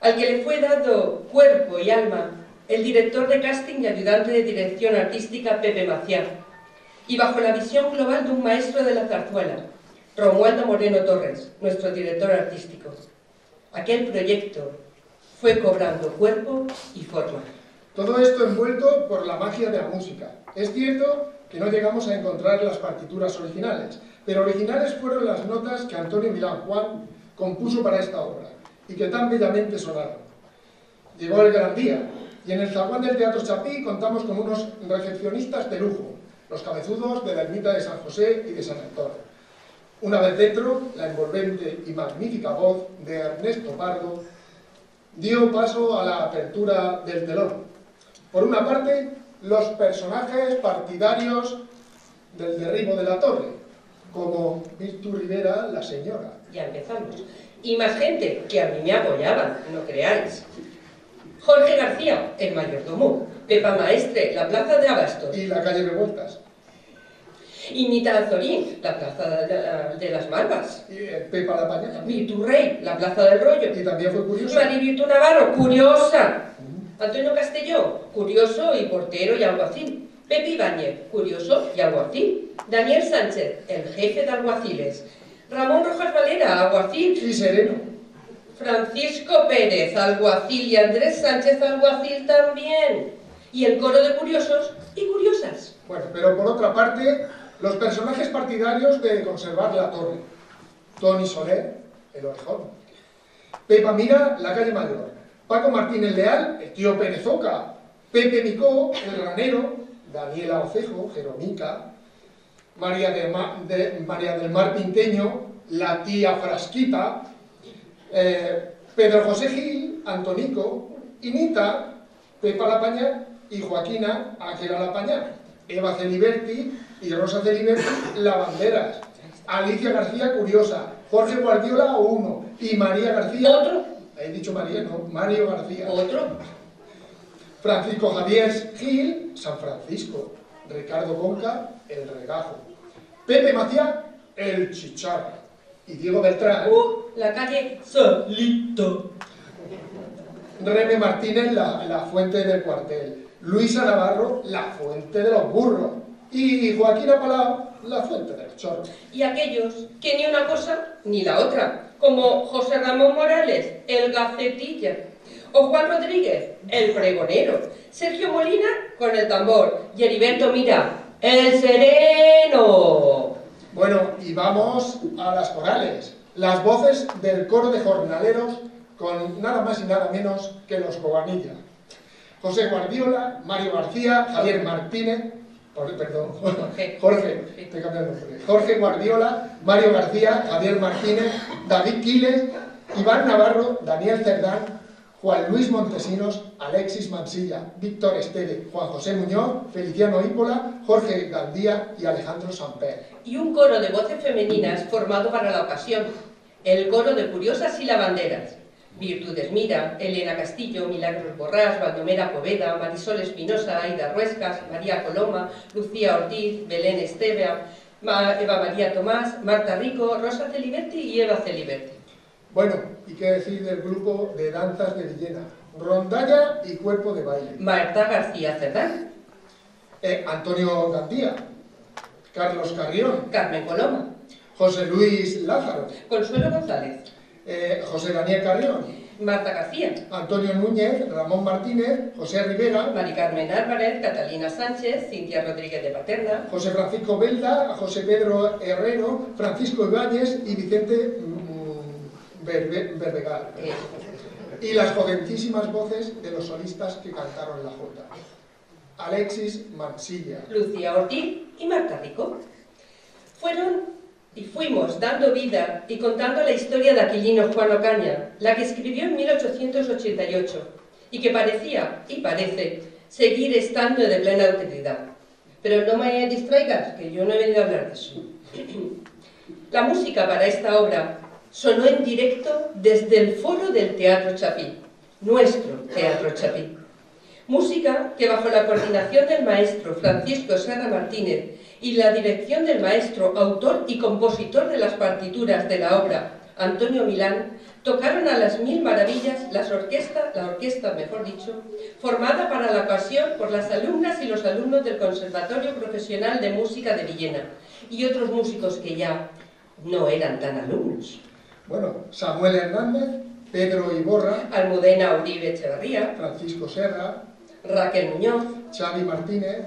al que le fue dado cuerpo y alma el director de casting y ayudante de dirección artística Pepe Macián, y bajo la visión global de un maestro de la zarzuela, Romualdo Moreno Torres, nuestro director artístico. Aquel proyecto fue cobrando cuerpo y forma. Todo esto envuelto por la magia de la música. Es cierto que no llegamos a encontrar las partituras originales, pero originales fueron las notas que Antonio Milán Juan compuso para esta obra y que tan bellamente sonaron. Llegó el gran día y en el zaguán del Teatro Chapí contamos con unos recepcionistas de lujo, los cabezudos de la ermita de San José y de San Antonio. Una vez dentro, la envolvente y magnífica voz de Ernesto Pardo dio paso a la apertura del telón. Por una parte, los personajes partidarios del derribo de la torre, como Virtu Rivera, la señora. Ya empezamos. Y más gente que a mí me apoyaba, no creáis. Jorge García, el mayordomo. Pepa Maestre, la plaza de Abastos. Y la calle de Vueltas. Y Nita Azorín, la plaza de las Malvas. Y Pepa la Pañada. Virtu Rey, la plaza del Rollo. Y también fue curiosa. Mari Virtu Navarro, curiosa. Antonio Castelló, curioso y portero y alguacil. Pepe Ibáñez, curioso y alguacil. Daniel Sánchez, el jefe de alguaciles. Ramón Rojas Valera, alguacil y sereno. Francisco Pérez, alguacil, y Andrés Sánchez, alguacil también. Y el coro de curiosos y curiosas. Bueno, pero por otra parte, los personajes partidarios de conservar la torre. Tony Soler, el orejón. Pepa Mira, la calle Mayor. Paco Martínez Leal, el tío Perezoca. Pepe Micó, el ranero. Daniela Ocejo, Jeromica. María, de Ma, de, María del Mar Pinteño, la tía Frasquita. Eh, Pedro José Gil, Antonico. Inita, Pepa La Pañá y Joaquina Ángela La Pañá. Eva Celiberti y Rosa Celiberti, lavanderas. Alicia García, curiosa. Jorge Guardiola, uno. Y María García. ¿Otro? He dicho María, no, Mario García. ¿Otro? Francisco Javier Gil, San Francisco. Ricardo Conca, El Regajo. Pepe Macián, El Chicharra. Y Diego Beltrán. Uh, la calle Solito. Reme Martínez, la, la fuente del cuartel. Luisa Navarro, la fuente de los burros. Y Joaquín Apalao, la fuente del chorro. Y aquellos que ni una cosa ni la otra, como José Ramón Morales, el Gacetilla, o Juan Rodríguez, el Pregonero, Sergio Molina, con el tambor, y Heriberto Mira, el Sereno. Bueno, y vamos a las corales, las voces del coro de jornaleros, con nada más y nada menos que los Cobanilla. José Guardiola, Mario García, Javier Martínez, perdón, Jorge, Jorge, estoy cambiando el nombre. Jorge Guardiola, Mario García, Javier Martínez, David Quiles, Iván Navarro, Daniel Cerdán, Juan Luis Montesinos, Alexis Mansilla, Víctor Esteve, Juan José Muñoz, Feliciano Hípola, Jorge Gandía y Alejandro Samper. Y un coro de voces femeninas formado para la ocasión, el coro de Curiosas y Lavanderas. Virtudes Mira, Elena Castillo, Milagros Borrás, Baldomera Poveda, Marisol Espinosa, Aida Ruescas, María Coloma, Lucía Ortiz, Belén Estevea, Eva María Tomás, Marta Rico, Rosa Celiberti y Eva Celiberti. Bueno, y qué decir del grupo de danzas de Villena, Rondalla y Cuerpo de Baile. Marta García Cerdán. Eh, Antonio Gandía, Carlos Carrión. Carmen Coloma. José Luis Lázaro. Consuelo González. Eh, José Daniel Carrión, Marta García, Antonio Núñez, Ramón Martínez, José Rivera, Mari Carmen Álvarez, Catalina Sánchez, Cintia Rodríguez de Paterna, José Francisco Belda, José Pedro Herrero, Francisco Ibáñez y Vicente mm, Berbe, Berbegal. Eh. Y las jovencísimas voces de los solistas que cantaron la jota. Alexis Mansilla, Lucía Ortiz y Marta Rico. Fueron... Y fuimos dando vida y contando la historia de Aquilino Juan Ocaña, la que escribió en mil ochocientos ochenta y ocho, y que parecía, y parece, seguir estando de plena utilidad. Pero no me distraigas, que yo no he venido a hablar de eso. La música para esta obra sonó en directo desde el foro del Teatro Chapí, nuestro Teatro Chapí. Música que bajo la coordinación del maestro Francisco Serra Martínez y la dirección del maestro, autor y compositor de las partituras de la obra, Antonio Milán, tocaron a las mil maravillas las orquesta, la orquesta, mejor dicho, formada para la ocasión por las alumnas y los alumnos del Conservatorio Profesional de Música de Villena y otros músicos que ya no eran tan alumnos. Bueno, Samuel Hernández, Pedro Iborra, Almudena Uribe Echeverría, Francisco Serra, Raquel Muñoz, Xavi Martínez,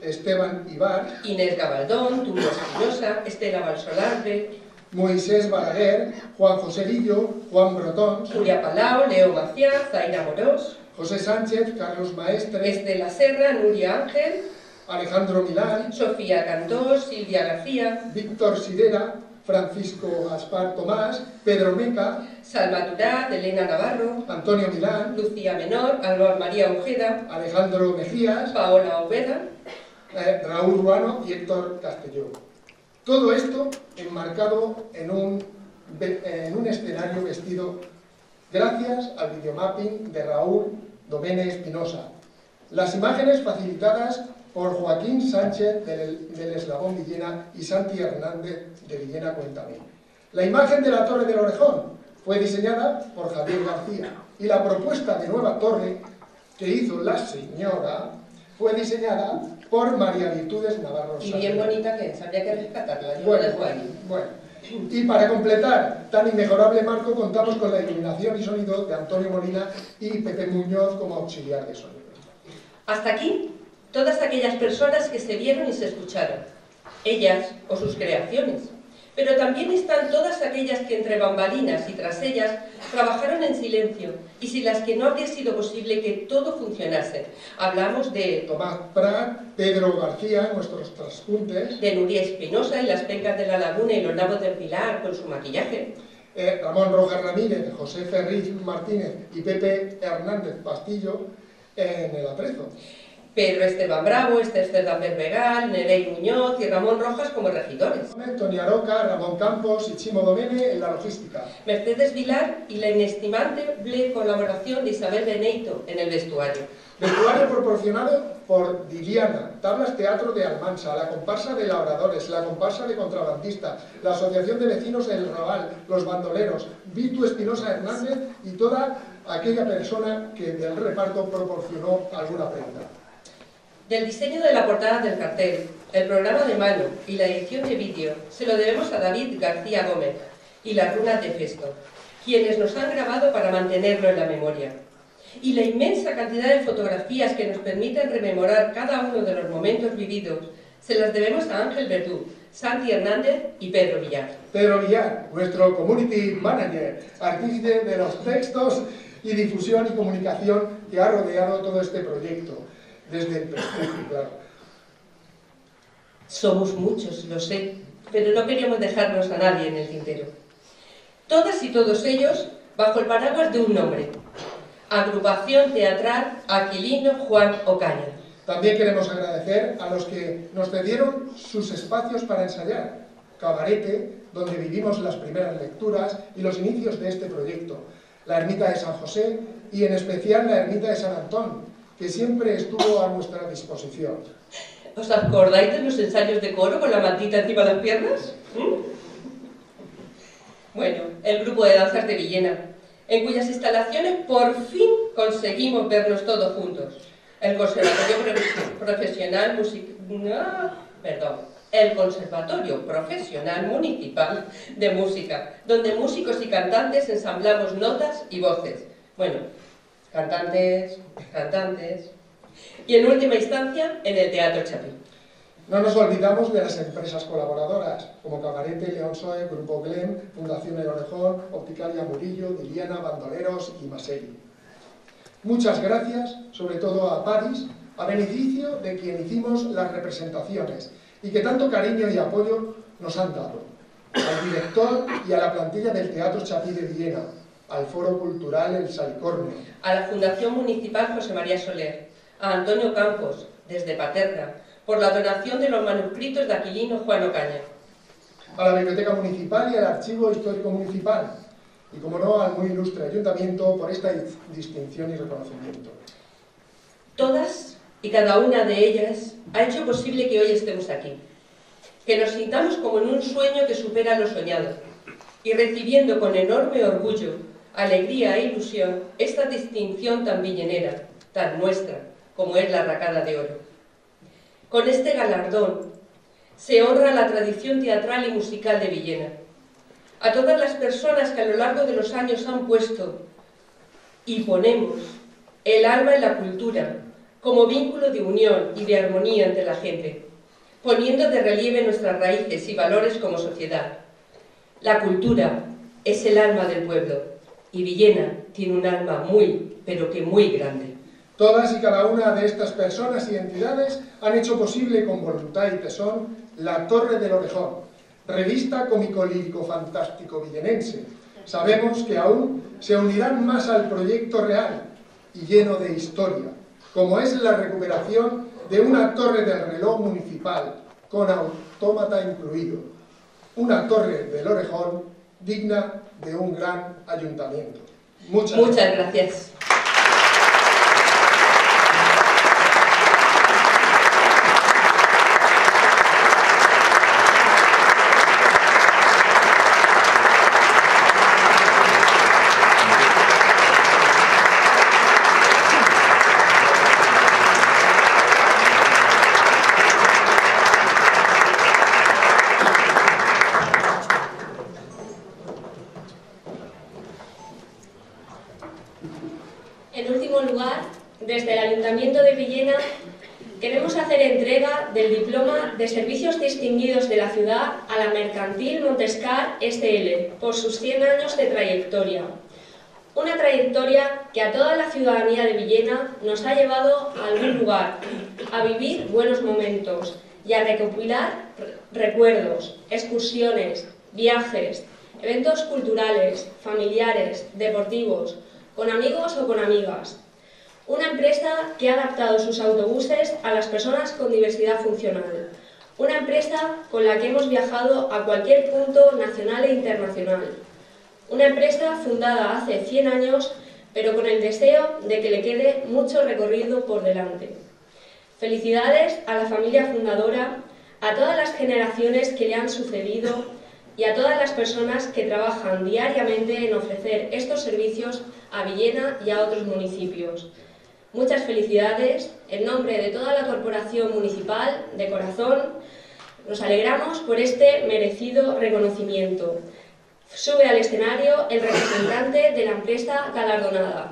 Esteban Ibar, Inés Gabaldón, Tulio Espinosa, Estela Balsolarbe, Moisés Balaguer, Juan José Lillo, Juan Brotón, Julia Palau, Leo Maciá, Zaira Morós, José Sánchez, Carlos Maestre, Estela Serra, Nuria Ángel, Alejandro Milán, Sofía Cantós, Silvia García, Víctor Sidera, Francisco Gaspar Tomás, Pedro Meca, Salvaturat, Elena Navarro, Antonio Milán, Lucía Menor, Alba María Ojeda, Alejandro Mejías, Paola Oveda, Eh, Raúl Ruano y Héctor Castelló. Todo esto enmarcado en un, en un escenario vestido gracias al videomapping de Raúl Domene Espinosa. Las imágenes facilitadas por Joaquín Sánchez del, del Eslabón Villena y Santi Hernández de Villena Cuéntame. La imagen de la Torre del Orejón fue diseñada por Javier García y la propuesta de nueva torre que hizo la señora fue diseñada por María Virtudes Navarro. Y bien bonita que es, habría que rescatarla. Yo bueno, la bueno, bueno. Y para completar tan inmejorable marco, contamos con la iluminación y sonido de Antonio Molina y Pepe Muñoz como auxiliar de sonido. Hasta aquí, todas aquellas personas que se vieron y se escucharon, ellas o sus creaciones. Pero también están todas aquellas que entre bambalinas y tras ellas trabajaron en silencio y sin las que no habría sido posible que todo funcionase. Hablamos de Tomás Prat, Pedro García, nuestros traspuntes, de Nuria Espinosa en las pencas de la laguna y los nabos del Pilar con su maquillaje, eh, Ramón Rojas Ramírez, José Ferriz Martínez y Pepe Hernández Pastillo en el atrezo. Pedro Esteban Bravo, Esther Cerdán Bermegal, Nerey Muñoz y Ramón Rojas como regidores. Antonio Aroca, Ramón Campos y Chimo Domene en la logística. Mercedes Vilar y la inestimable colaboración de Isabel Beneito en el vestuario. Vestuario proporcionado por Diliana, Tablas Teatro de Almansa, la comparsa de labradores, la comparsa de contrabandistas, la Asociación de Vecinos El Raval, los bandoleros, Vitu Espinosa Hernández y toda aquella persona que del reparto proporcionó alguna prenda. Del diseño de la portada del cartel, el programa de mano y la edición de vídeo se lo debemos a David García Gómez y las runas de Festo, quienes nos han grabado para mantenerlo en la memoria. Y la inmensa cantidad de fotografías que nos permiten rememorar cada uno de los momentos vividos, se las debemos a Ángel Verdú, Santi Hernández y Pedro Villar. Pedro Villar, nuestro Community Manager, artífice de los textos y difusión y comunicación que ha rodeado todo este proyecto, desde el principio, claro. Somos muchos, lo sé, pero no queríamos dejarnos a nadie en el tintero. Todas y todos ellos bajo el paraguas de un nombre: Agrupación Teatral Aquilino Juan Ocaña. También queremos agradecer a los que nos cedieron sus espacios para ensayar. Cabarete, donde vivimos las primeras lecturas y los inicios de este proyecto. La ermita de San José y en especial la ermita de San Antón, que siempre estuvo a nuestra disposición. ¿Os acordáis de los ensayos de coro con la mantita encima de las piernas? ¿Mm? Bueno, el grupo de danzas de Villena, en cuyas instalaciones por fin conseguimos vernos todos juntos. El Conservatorio Profesional Musical... No, perdón. El Conservatorio Profesional Municipal de Música, donde músicos y cantantes ensamblamos notas y voces. Bueno, cantantes, cantantes... Y en última instancia, en el Teatro Chapín. No nos olvidamos de las empresas colaboradoras, como Cabarete, León Soe, Grupo Glen, Fundación El Orejón, Opticalia Murillo, Diliana, Bandoleros y Maseri. Muchas gracias, sobre todo a París, a beneficio de quien hicimos las representaciones y que tanto cariño y apoyo nos han dado, al director y a la plantilla del Teatro Chapí de Villena, al Foro Cultural El Salicornio, a la Fundación Municipal José María Soler, a Antonio Campos, desde Paterna, por la donación de los manuscritos de Aquilino Juan Ocaña, a la Biblioteca Municipal y al Archivo Histórico Municipal, y como no, al muy ilustre Ayuntamiento por esta distinción y reconocimiento. Todas y cada una de ellas ha hecho posible que hoy estemos aquí, que nos sintamos como en un sueño que supera lo soñado, y recibiendo con enorme orgullo, alegría e ilusión esta distinción tan villenera, tan nuestra, como es la Arracada de Oro. Con este galardón se honra la tradición teatral y musical de Villena. A todas las personas que a lo largo de los años han puesto y ponemos el alma en la cultura como vínculo de unión y de armonía entre la gente, poniendo de relieve nuestras raíces y valores como sociedad. La cultura es el alma del pueblo y Villena tiene un alma muy, pero que muy grande. Todas y cada una de estas personas y entidades han hecho posible con voluntad y tesón La Torre del Orejón, revista cómico-lírico-fantástico villenense. Sabemos que aún se unirán más al proyecto real y lleno de historia, como es la recuperación de una torre del reloj municipal, con autómata incluido. Una Torre del Orejón digna de un gran ayuntamiento. Muchas, Muchas gracias. gracias. De Servicios Distinguidos de la Ciudad a la Mercantil Montescar S L por sus cien años de trayectoria. Una trayectoria que a toda la ciudadanía de Villena nos ha llevado a algún lugar, a vivir buenos momentos y a recopilar recuerdos, excursiones, viajes, eventos culturales, familiares, deportivos, con amigos o con amigas. Una empresa que ha adaptado sus autobuses a las personas con diversidad funcional. Una empresa con la que hemos viajado a cualquier punto nacional e internacional. Una empresa fundada hace cien años, pero con el deseo de que le quede mucho recorrido por delante. Felicidades a la familia fundadora, a todas las generaciones que le han sucedido y a todas las personas que trabajan diariamente en ofrecer estos servicios a Villena y a otros municipios. Muchas felicidades. En nombre de toda la Corporación Municipal, de corazón, nos alegramos por este merecido reconocimiento. Sube al escenario el representante de la empresa galardonada.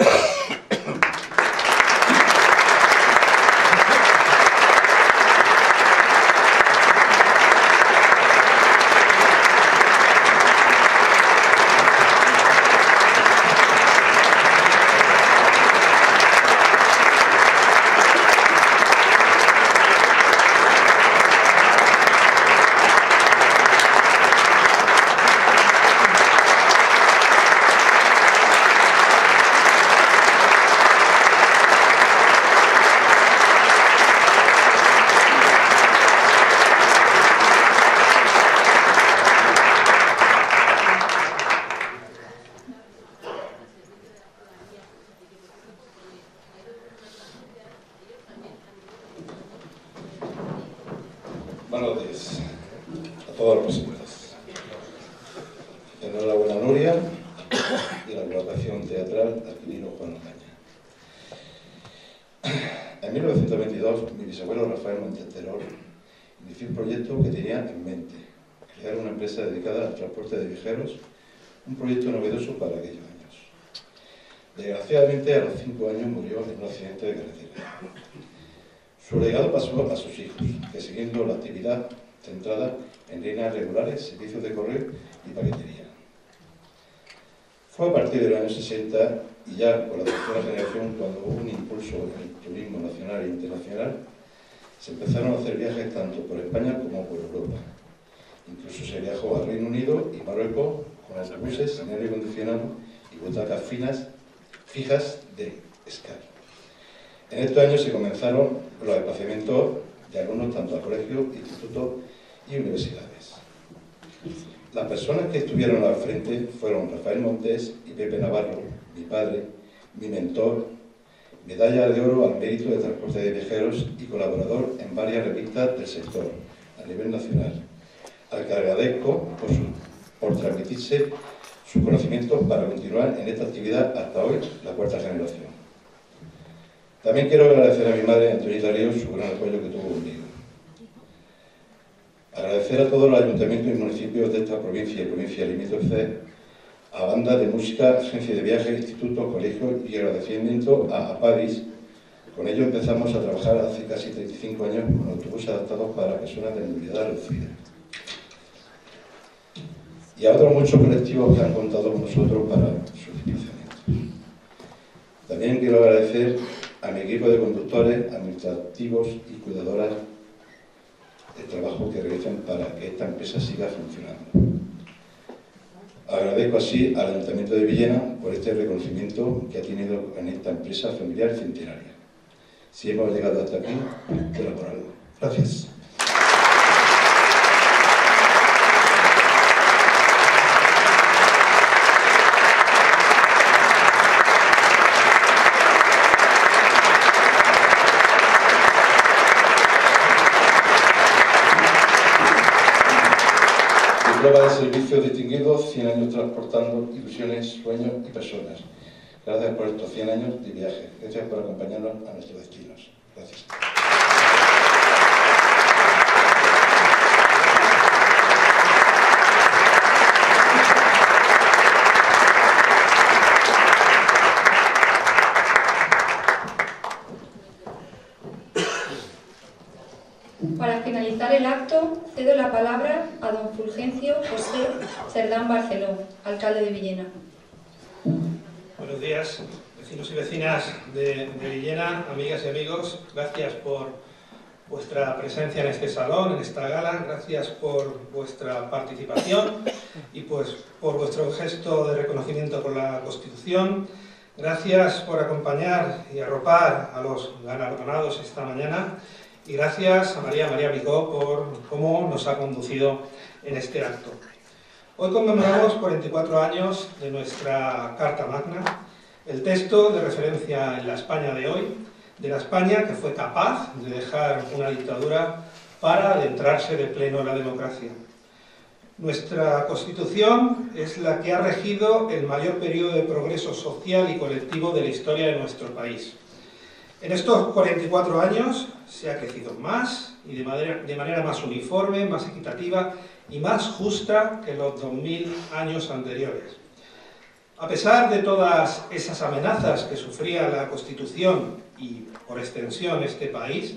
Enhorabuena, Nuria, de la Agrupación Teatral Aquilino Juan Ocaña. En mil novecientos veintidós, mi bisabuelo Rafael Montescar inició un proyecto que tenía en mente: crear una empresa dedicada al transporte de viajeros, un proyecto novedoso para aquellos años. Desgraciadamente, a los cinco años murió en un accidente de carretera. Su legado pasó a sus hijos, que siguiendo la actividad centrada en líneas regulares, servicios de correo y paquetería. Fue a partir de los años sesenta y ya con la tercera generación cuando hubo un impulso en el turismo nacional e internacional, se empezaron a hacer viajes tanto por España como por Europa. Incluso se viajó al Reino Unido y Marruecos con autobuses sin aire acondicionado y butacas finas, fijas de escala. En estos años se comenzaron los desplazamientos de alumnos tanto a colegios, institutos y universidades. Las personas que estuvieron al frente fueron Rafael Montes y Pepe Navarro, mi padre, mi mentor, medalla de oro al mérito de transporte de viajeros y colaborador en varias revistas del sector a nivel nacional, al que agradezco por, su, por transmitirse sus conocimientos para continuar en esta actividad hasta hoy, la cuarta generación. También quiero agradecer a mi madre, Antonio Ríos, su gran apoyo que tuvo conmigo. Agradecer a todos los ayuntamientos y municipios de esta provincia y provincia limítrofe, a bandas de música, agencias de viajes, institutos, colegios y agradecimiento a APAVIS. Con ello empezamos a trabajar hace casi treinta y cinco años con autobuses adaptados para personas de movilidad reducida. Y a otros muchos colectivos que han contado con nosotros para sus desplazamientos. También quiero agradecer a mi equipo de conductores, administrativos y cuidadoras el trabajo que realizan para que esta empresa siga funcionando. Agradezco así al Ayuntamiento de Villena por este reconocimiento que ha tenido en esta empresa familiar centenaria. Si hemos llegado hasta aquí, será por algo. Gracias. Prueba de servicios distinguidos, cien años transportando ilusiones, sueños y personas. Gracias por estos cien años de viaje. Gracias por acompañarnos a nuestros destinos. Gracias. Para finalizar el acto, cedo la palabra a don Fulgencio José Cerdán Barceló, alcalde de Villena. Buenos días, vecinos y vecinas de, de Villena, amigas y amigos. Gracias por vuestra presencia en este salón, en esta gala. Gracias por vuestra participación y pues por vuestro gesto de reconocimiento por la Constitución. Gracias por acompañar y arropar a los galardonados esta mañana y gracias a María María Vigó por cómo nos ha conducido en este acto. Hoy conmemoramos cuarenta y cuatro años de nuestra Carta Magna, el texto de referencia en la España de hoy, de la España que fue capaz de dejar una dictadura para adentrarse de pleno en la democracia. Nuestra Constitución es la que ha regido el mayor periodo de progreso social y colectivo de la historia de nuestro país. En estos cuarenta y cuatro años se ha crecido más y de manera, de manera más uniforme, más equitativa y más justa que los dos mil años anteriores. A pesar de todas esas amenazas que sufría la Constitución y, por extensión, este país,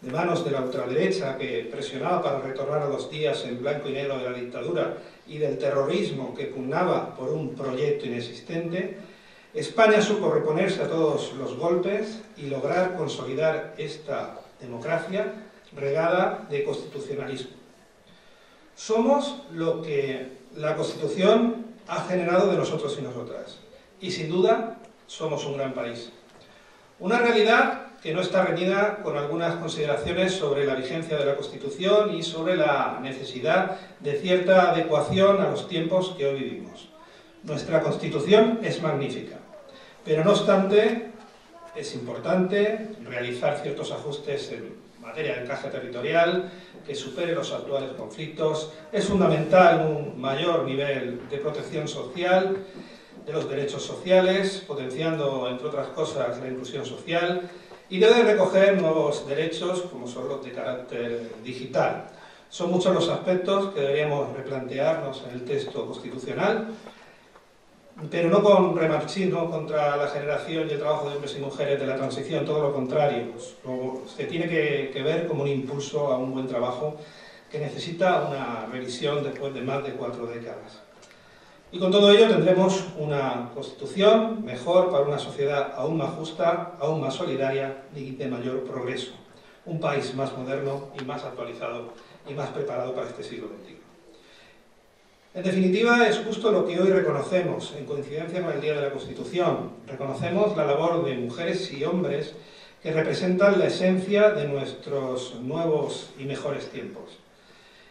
de manos de la ultraderecha que presionaba para retornar a los días en blanco y negro de la dictadura y del terrorismo que pugnaba por un proyecto inexistente, España supo reponerse a todos los golpes y lograr consolidar esta democracia regada de constitucionalismo. Somos lo que la Constitución ha generado de nosotros y nosotras, y sin duda somos un gran país. Una realidad que no está reñida con algunas consideraciones sobre la vigencia de la Constitución y sobre la necesidad de cierta adecuación a los tiempos que hoy vivimos. Nuestra Constitución es magnífica, pero no obstante es importante realizar ciertos ajustes en materia de encaje territorial que supere los actuales conflictos. Es fundamental un mayor nivel de protección social de los derechos sociales, potenciando, entre otras cosas, la inclusión social, y debe recoger nuevos derechos como son los de carácter digital. Son muchos los aspectos que deberíamos replantearnos en el texto constitucional, pero no con remarxismo contra la generación y el trabajo de hombres y mujeres de la transición, todo lo contrario. Se tiene que, que ver como un impulso a un buen trabajo que necesita una revisión después de más de cuatro décadas. Y con todo ello tendremos una Constitución mejor para una sociedad aún más justa, aún más solidaria y de mayor progreso. Un país más moderno y más actualizado y más preparado para este siglo veintiuno. En definitiva, es justo lo que hoy reconocemos, en coincidencia con el Día de la Constitución. Reconocemos la labor de mujeres y hombres que representan la esencia de nuestros nuevos y mejores tiempos.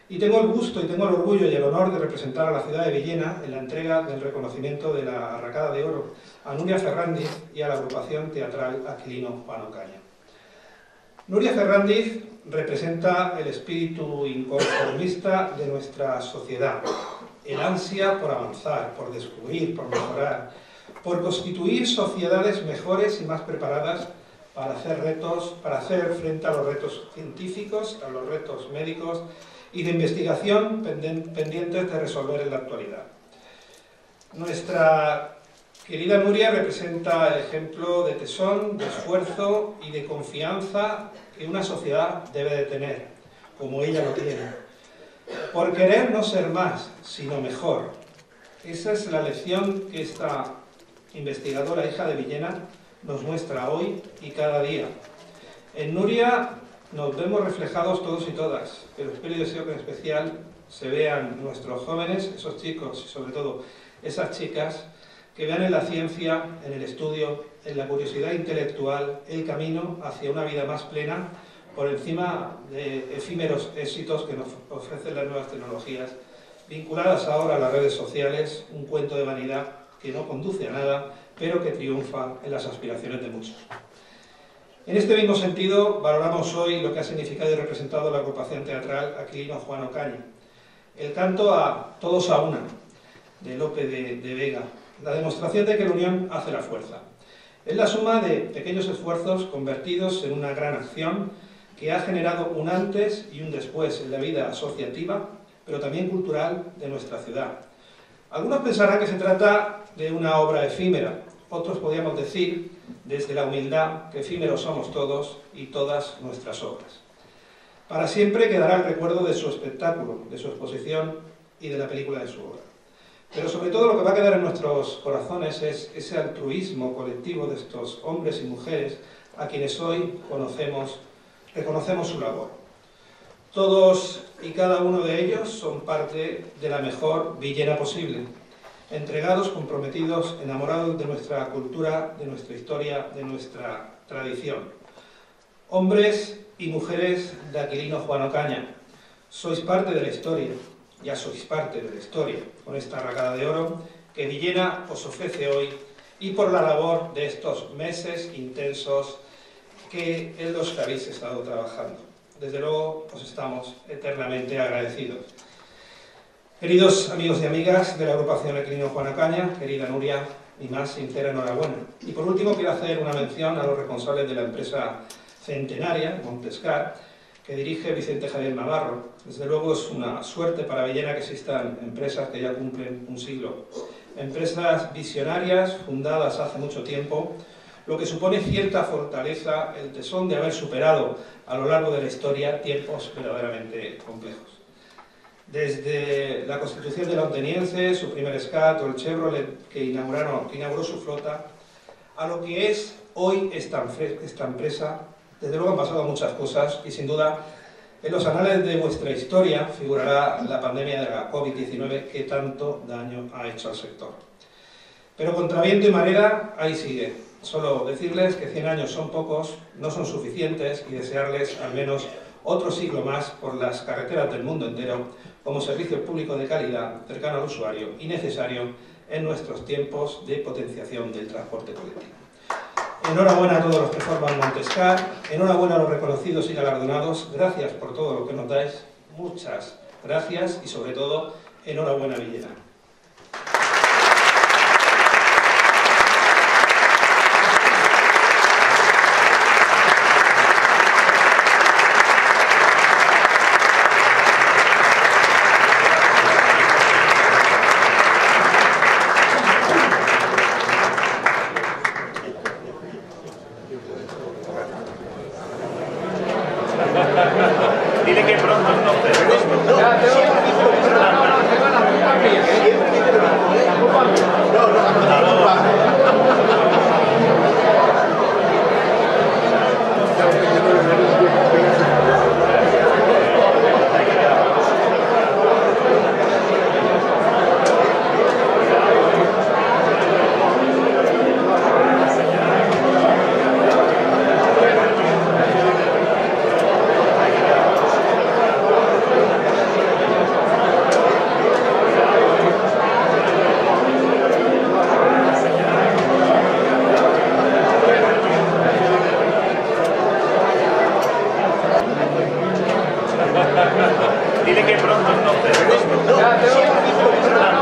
Y tengo el gusto y tengo el orgullo y el honor de representar a la ciudad de Villena en la entrega del reconocimiento de la Arracada de Oro a Nuria Ferrándiz y a la Agrupación Teatral Aquilino Juan Ocaña. Nuria Ferrándiz representa el espíritu inconformista de nuestra sociedad, el ansia por avanzar, por descubrir, por mejorar, por constituir sociedades mejores y más preparadas para hacer retos, para hacer frente a los retos científicos, a los retos médicos y de investigación pendientes de resolver en la actualidad. Nuestra querida Nuria representa el ejemplo de tesón, de esfuerzo y de confianza que una sociedad debe de tener, como ella lo tiene. Por querer no ser más, sino mejor. Esa es la lección que esta investigadora, hija de Villena, nos muestra hoy y cada día. En Nuria nos vemos reflejados todos y todas, pero espero y deseo que en especial se vean nuestros jóvenes, esos chicos y sobre todo esas chicas, que vean en la ciencia, en el estudio, en la curiosidad intelectual, el camino hacia una vida más plena por encima de efímeros éxitos que nos ofrecen las nuevas tecnologías, vinculadas ahora a las redes sociales, un cuento de vanidad que no conduce a nada, pero que triunfa en las aspiraciones de muchos. En este mismo sentido, valoramos hoy lo que ha significado y representado la agrupación teatral Aquilino Juan Ocaña. El canto a Todos a una, de Lope de, de Vega. La demostración de que la unión hace la fuerza. Es la suma de pequeños esfuerzos convertidos en una gran acción que ha generado un antes y un después en la vida asociativa, pero también cultural, de nuestra ciudad. Algunos pensarán que se trata de una obra efímera, otros podríamos decir, desde la humildad, que efímeros somos todos y todas nuestras obras. Para siempre quedará el recuerdo de su espectáculo, de su exposición y de la película de su obra. Pero sobre todo lo que va a quedar en nuestros corazones es ese altruismo colectivo de estos hombres y mujeres a quienes hoy conocemos, reconocemos su labor. Todos y cada uno de ellos son parte de la mejor Villena posible. entregados, comprometidos, enamorados de nuestra cultura, de nuestra historia, de nuestra tradición. Hombres y mujeres de Aquilino Juan Ocaña, sois parte de la historia, ya sois parte de la historia, con esta racada de oro que Villena os ofrece hoy y por la labor de estos meses intensos que en los que habéis estado trabajando. Desde luego os estamos eternamente agradecidos. Queridos amigos y amigas de la agrupación Aquilino Juan Ocaña, querida Nuria, mi más sincera enhorabuena. Y por último quiero hacer una mención a los responsables de la empresa centenaria, Montescar, que dirige Vicente Javier Navarro. Desde luego es una suerte para Villena que existan empresas que ya cumplen un siglo. Empresas visionarias, fundadas hace mucho tiempo, lo que supone cierta fortaleza, el tesón de haber superado a lo largo de la historia tiempos verdaderamente complejos. Desde la constitución de la Onteniense, su primer escato, el Chevrolet que, inauguraron, que inauguró su flota, a lo que es hoy esta, esta empresa, desde luego han pasado muchas cosas y sin duda en los anales de vuestra historia figurará la pandemia de la COVID diecinueve que tanto daño ha hecho al sector. Pero contra viento y marea, ahí sigue. Solo decirles que cien años son pocos, no son suficientes y desearles al menos otro siglo más por las carreteras del mundo entero como servicio público de calidad, cercano al usuario y necesario en nuestros tiempos de potenciación del transporte colectivo. Enhorabuena a todos los que forman Montescar, enhorabuena a los reconocidos y galardonados, gracias por todo lo que nos dais, muchas gracias y sobre todo, enhorabuena Villena. Dile que pronto no te...